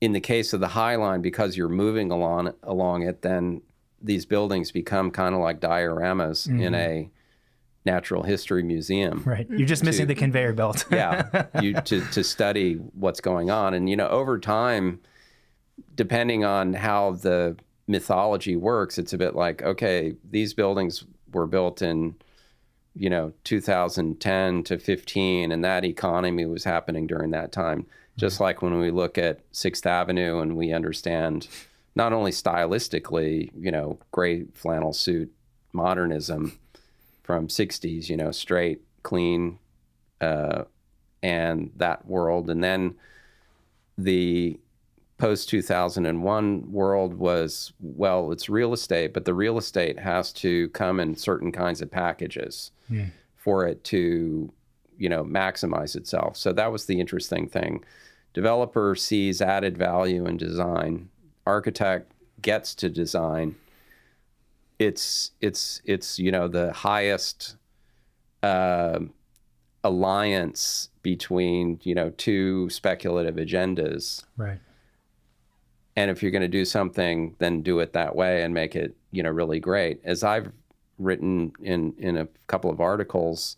in the case of the High Line, because you're moving along it, then these buildings become kind of like dioramas in a natural history museum. Right, you're just missing the conveyor belt. to study what's going on, and you know, over time, depending on how the mythology works, it's a bit like, okay, these buildings were built in, you know, 2010 to 15, and that economy was happening during that time. Just like when we look at 6th Avenue and we understand not only stylistically, you know, gray flannel suit modernism from 60s, you know, straight, clean, and that world. And then the post-2001 world was, well, it's real estate, but the real estate has to come in certain kinds of packages for it to, you know, maximize itself. So that was the interesting thing. Developer sees added value in design. Architect gets to design. It's you know, the highest alliance between, you know, two speculative agendas. Right. And if you're going to do something, then do it that way and make it, you know, really great. As I've written in a couple of articles,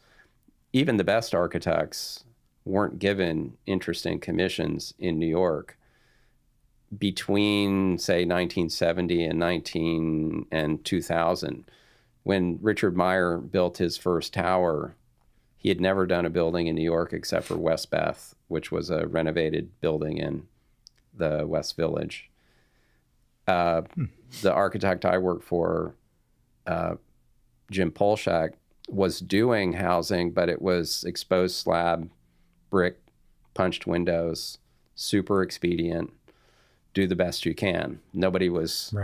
even the best architects weren't given interesting commissions in New York between, say, 1970 and 2000. When Richard Meyer built his first tower, he had never done a building in New York except for West Beth, which was a renovated building in the West Village. The architect I worked for, Jim Polshak, was doing housing, but it was exposed slab, brick, punched windows, super expedient, do the best you can. Nobody was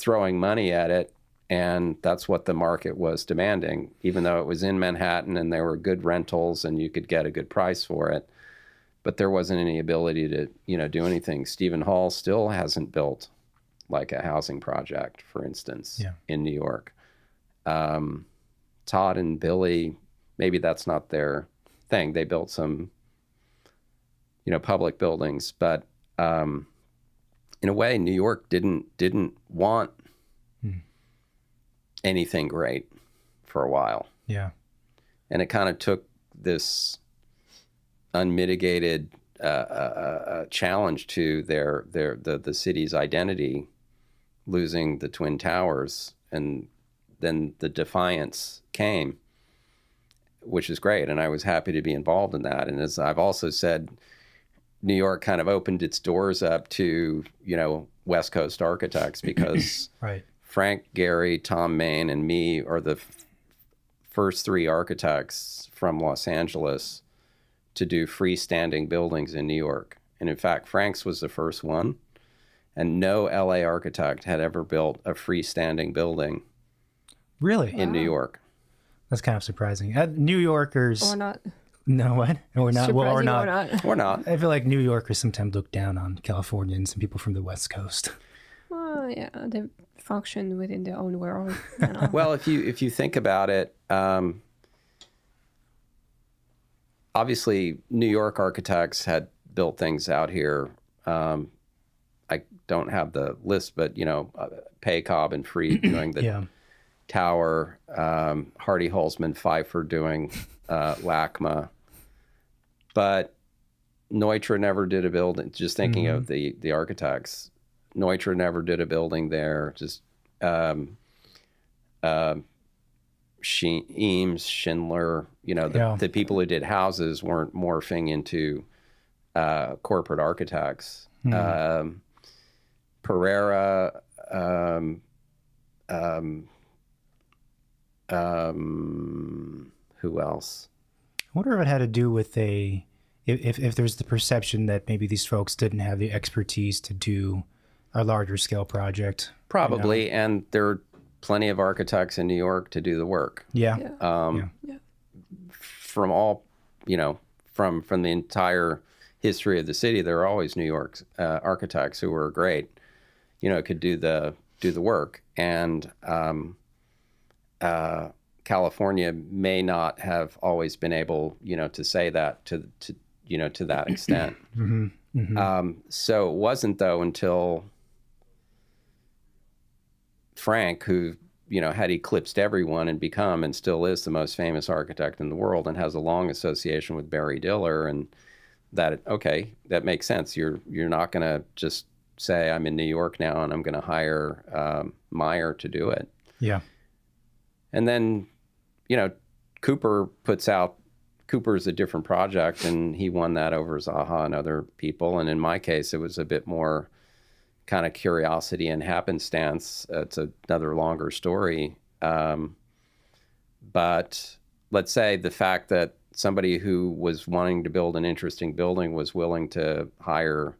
throwing money at it. And that's what the market was demanding, even though it was in Manhattan and there were good rentals and you could get a good price for it. But there wasn't any ability to, you know, do anything. Stephen Hall still hasn't built like a housing project, for instance, in New York. Todd and Billy, maybe that's not their thing. They built some, you know, public buildings, but in a way, New York didn't want anything great for a while. Yeah, and it kind of took this unmitigated challenge to the city's identity, losing the Twin Towers, and then the defiance came, which is great, and I was happy to be involved in that. And as I've also said, New York kind of opened its doors up to, you know, West Coast architects, because Frank Gehry, Tom Main, and me are the first three architects from Los Angeles to do freestanding buildings in New York. And in fact, Frank's was the first one, and no LA architect had ever built a freestanding building. Really? In New York. That's kind of surprising. New Yorkers... Or not. No, what? Or not. Well, or not. Or not. I feel like New Yorkers sometimes look down on Californians and people from the West Coast. Well, yeah, they function within their own world. Well, if you think about it, obviously New York architects had built things out here. I don't have the list, but you know, Pei, Cobb, and Freed doing the Tower, Hardy, Holzman, Pfeiffer doing LACMA, but Neutra never did a building. Just thinking of the architects, Neutra never did a building there. Just Eames, Schindler, you know, the people who did houses weren't morphing into corporate architects. Pereira, who else? I wonder if it had to do with if there's the perception that maybe these folks didn't have the expertise to do a larger scale project. Probably, you know? And there are plenty of architects in New York to do the work. From all, you know, from the entire history of the city, there are always New York architects who were great, you know, could do the work. And California may not have always been able, you know, to say that to you know, to that extent. So it wasn't, though, until Frank, who, you know, had eclipsed everyone and become and still is the most famous architect in the world and has a long association with Barry Diller, and that, okay, that makes sense. You're not going to just say, I'm in New York now and I'm going to hire Meyer to do it. Yeah. And then, you know, Cooper's a different project, and he won that over Zaha and other people. And in my case, it was a bit more kind of curiosity and happenstance. It's another longer story. But let's say the fact that somebody who was wanting to build an interesting building was willing to hire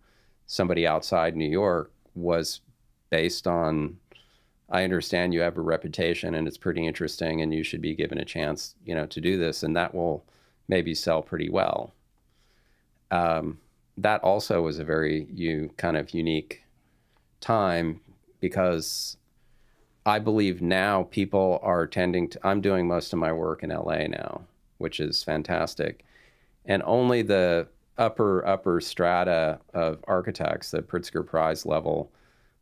somebody outside New York was based on, I understand you have a reputation and it's pretty interesting and you should be given a chance, you know, to do this, and that will maybe sell pretty well. That also was a very unique time, because I believe now people are tending to, I'm doing most of my work in LA now, which is fantastic. And only the upper strata of architects, the Pritzker Prize level,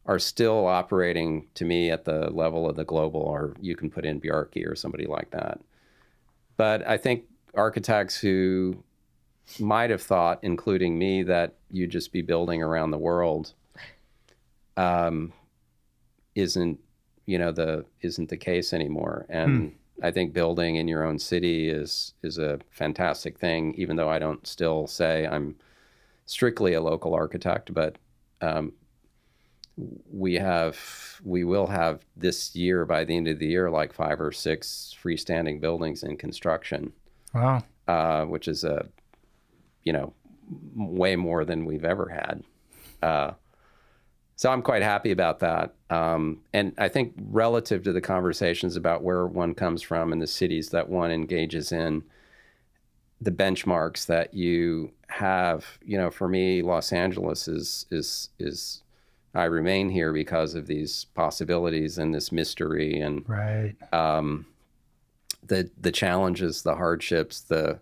are still operating, to me, at the level of the global, or you can put in Bjarke or somebody like that. But I think architects who might have thought, including me, that you'd just be building around the world isn't the case anymore. And I think building in your own city is a fantastic thing, even though I don't still say I'm strictly a local architect, but we will have this year, by the end of the year, like 5 or 6 freestanding buildings in construction. Wow. Which is a, way more than we've ever had. So I'm quite happy about that. And I think relative to the conversations about where one comes from and the cities that one engages in, the benchmarks that you have, you know, for me, Los Angeles is I remain here because of these possibilities and this mystery and right. The challenges, the hardships, the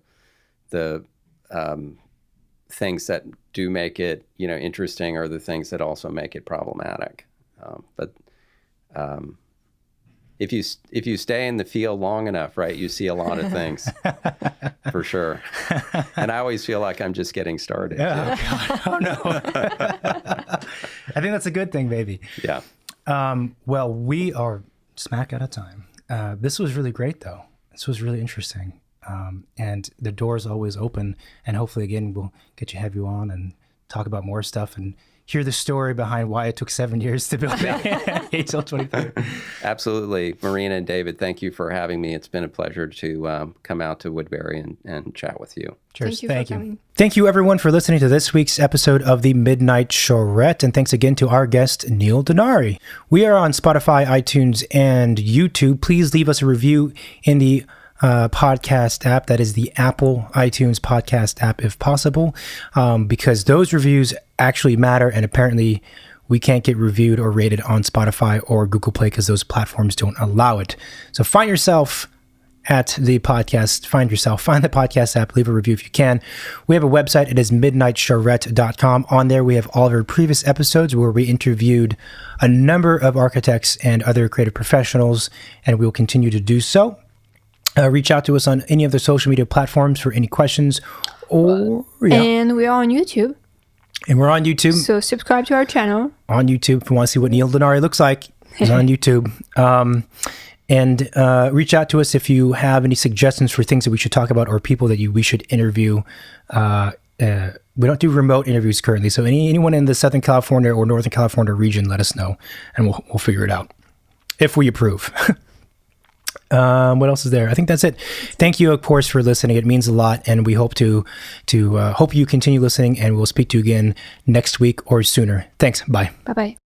things that do make it, you know, interesting are the things that also make it problematic. But if you stay in the field long enough, right, you see a lot of things for sure. And I always feel like I'm just getting started. Yeah. Yeah. Oh, no. I think that's a good thing, baby. Yeah. Well, we are smack out of time. This was really great, though. This was really interesting. And the door's always open, and hopefully again we'll get you have you on and talk about more stuff and hear the story behind why it took 7 years to build HL23. Absolutely. Marina and David, thank you for having me. It's been a pleasure to come out to Woodbury and chat with you. Cheers. Thank you. Thank you everyone for listening to this week's episode of the Midnight Charrette, and thanks again to our guest, Neil Denari. We are on Spotify, iTunes, and YouTube. Please leave us a review in the podcast app, that is the Apple iTunes podcast app if possible, because those reviews actually matter, and apparently we can't get reviewed or rated on Spotify or Google Play because those platforms don't allow it. So find yourself at the podcast, find the podcast app, leave a review if you can. We have a website, it is midnightcharrette.com. On there we have all of our previous episodes where we interviewed a number of architects and other creative professionals, and we will continue to do so. Reach out to us on any of the social media platforms for any questions, or and we are on YouTube. And we're on YouTube. So subscribe to our channel on YouTube if you want to see what Neil Denari looks like. He's on YouTube. And reach out to us if you have any suggestions for things that we should talk about or people that we should interview. We don't do remote interviews currently, so anyone in the Southern California or Northern California region, let us know, and we'll figure it out if we approve. What else is there? I think that's it. Thank you, of course, for listening. It means a lot, and we hope to hope you continue listening, and we'll speak to you again next week or sooner. Thanks. Bye. Bye-bye.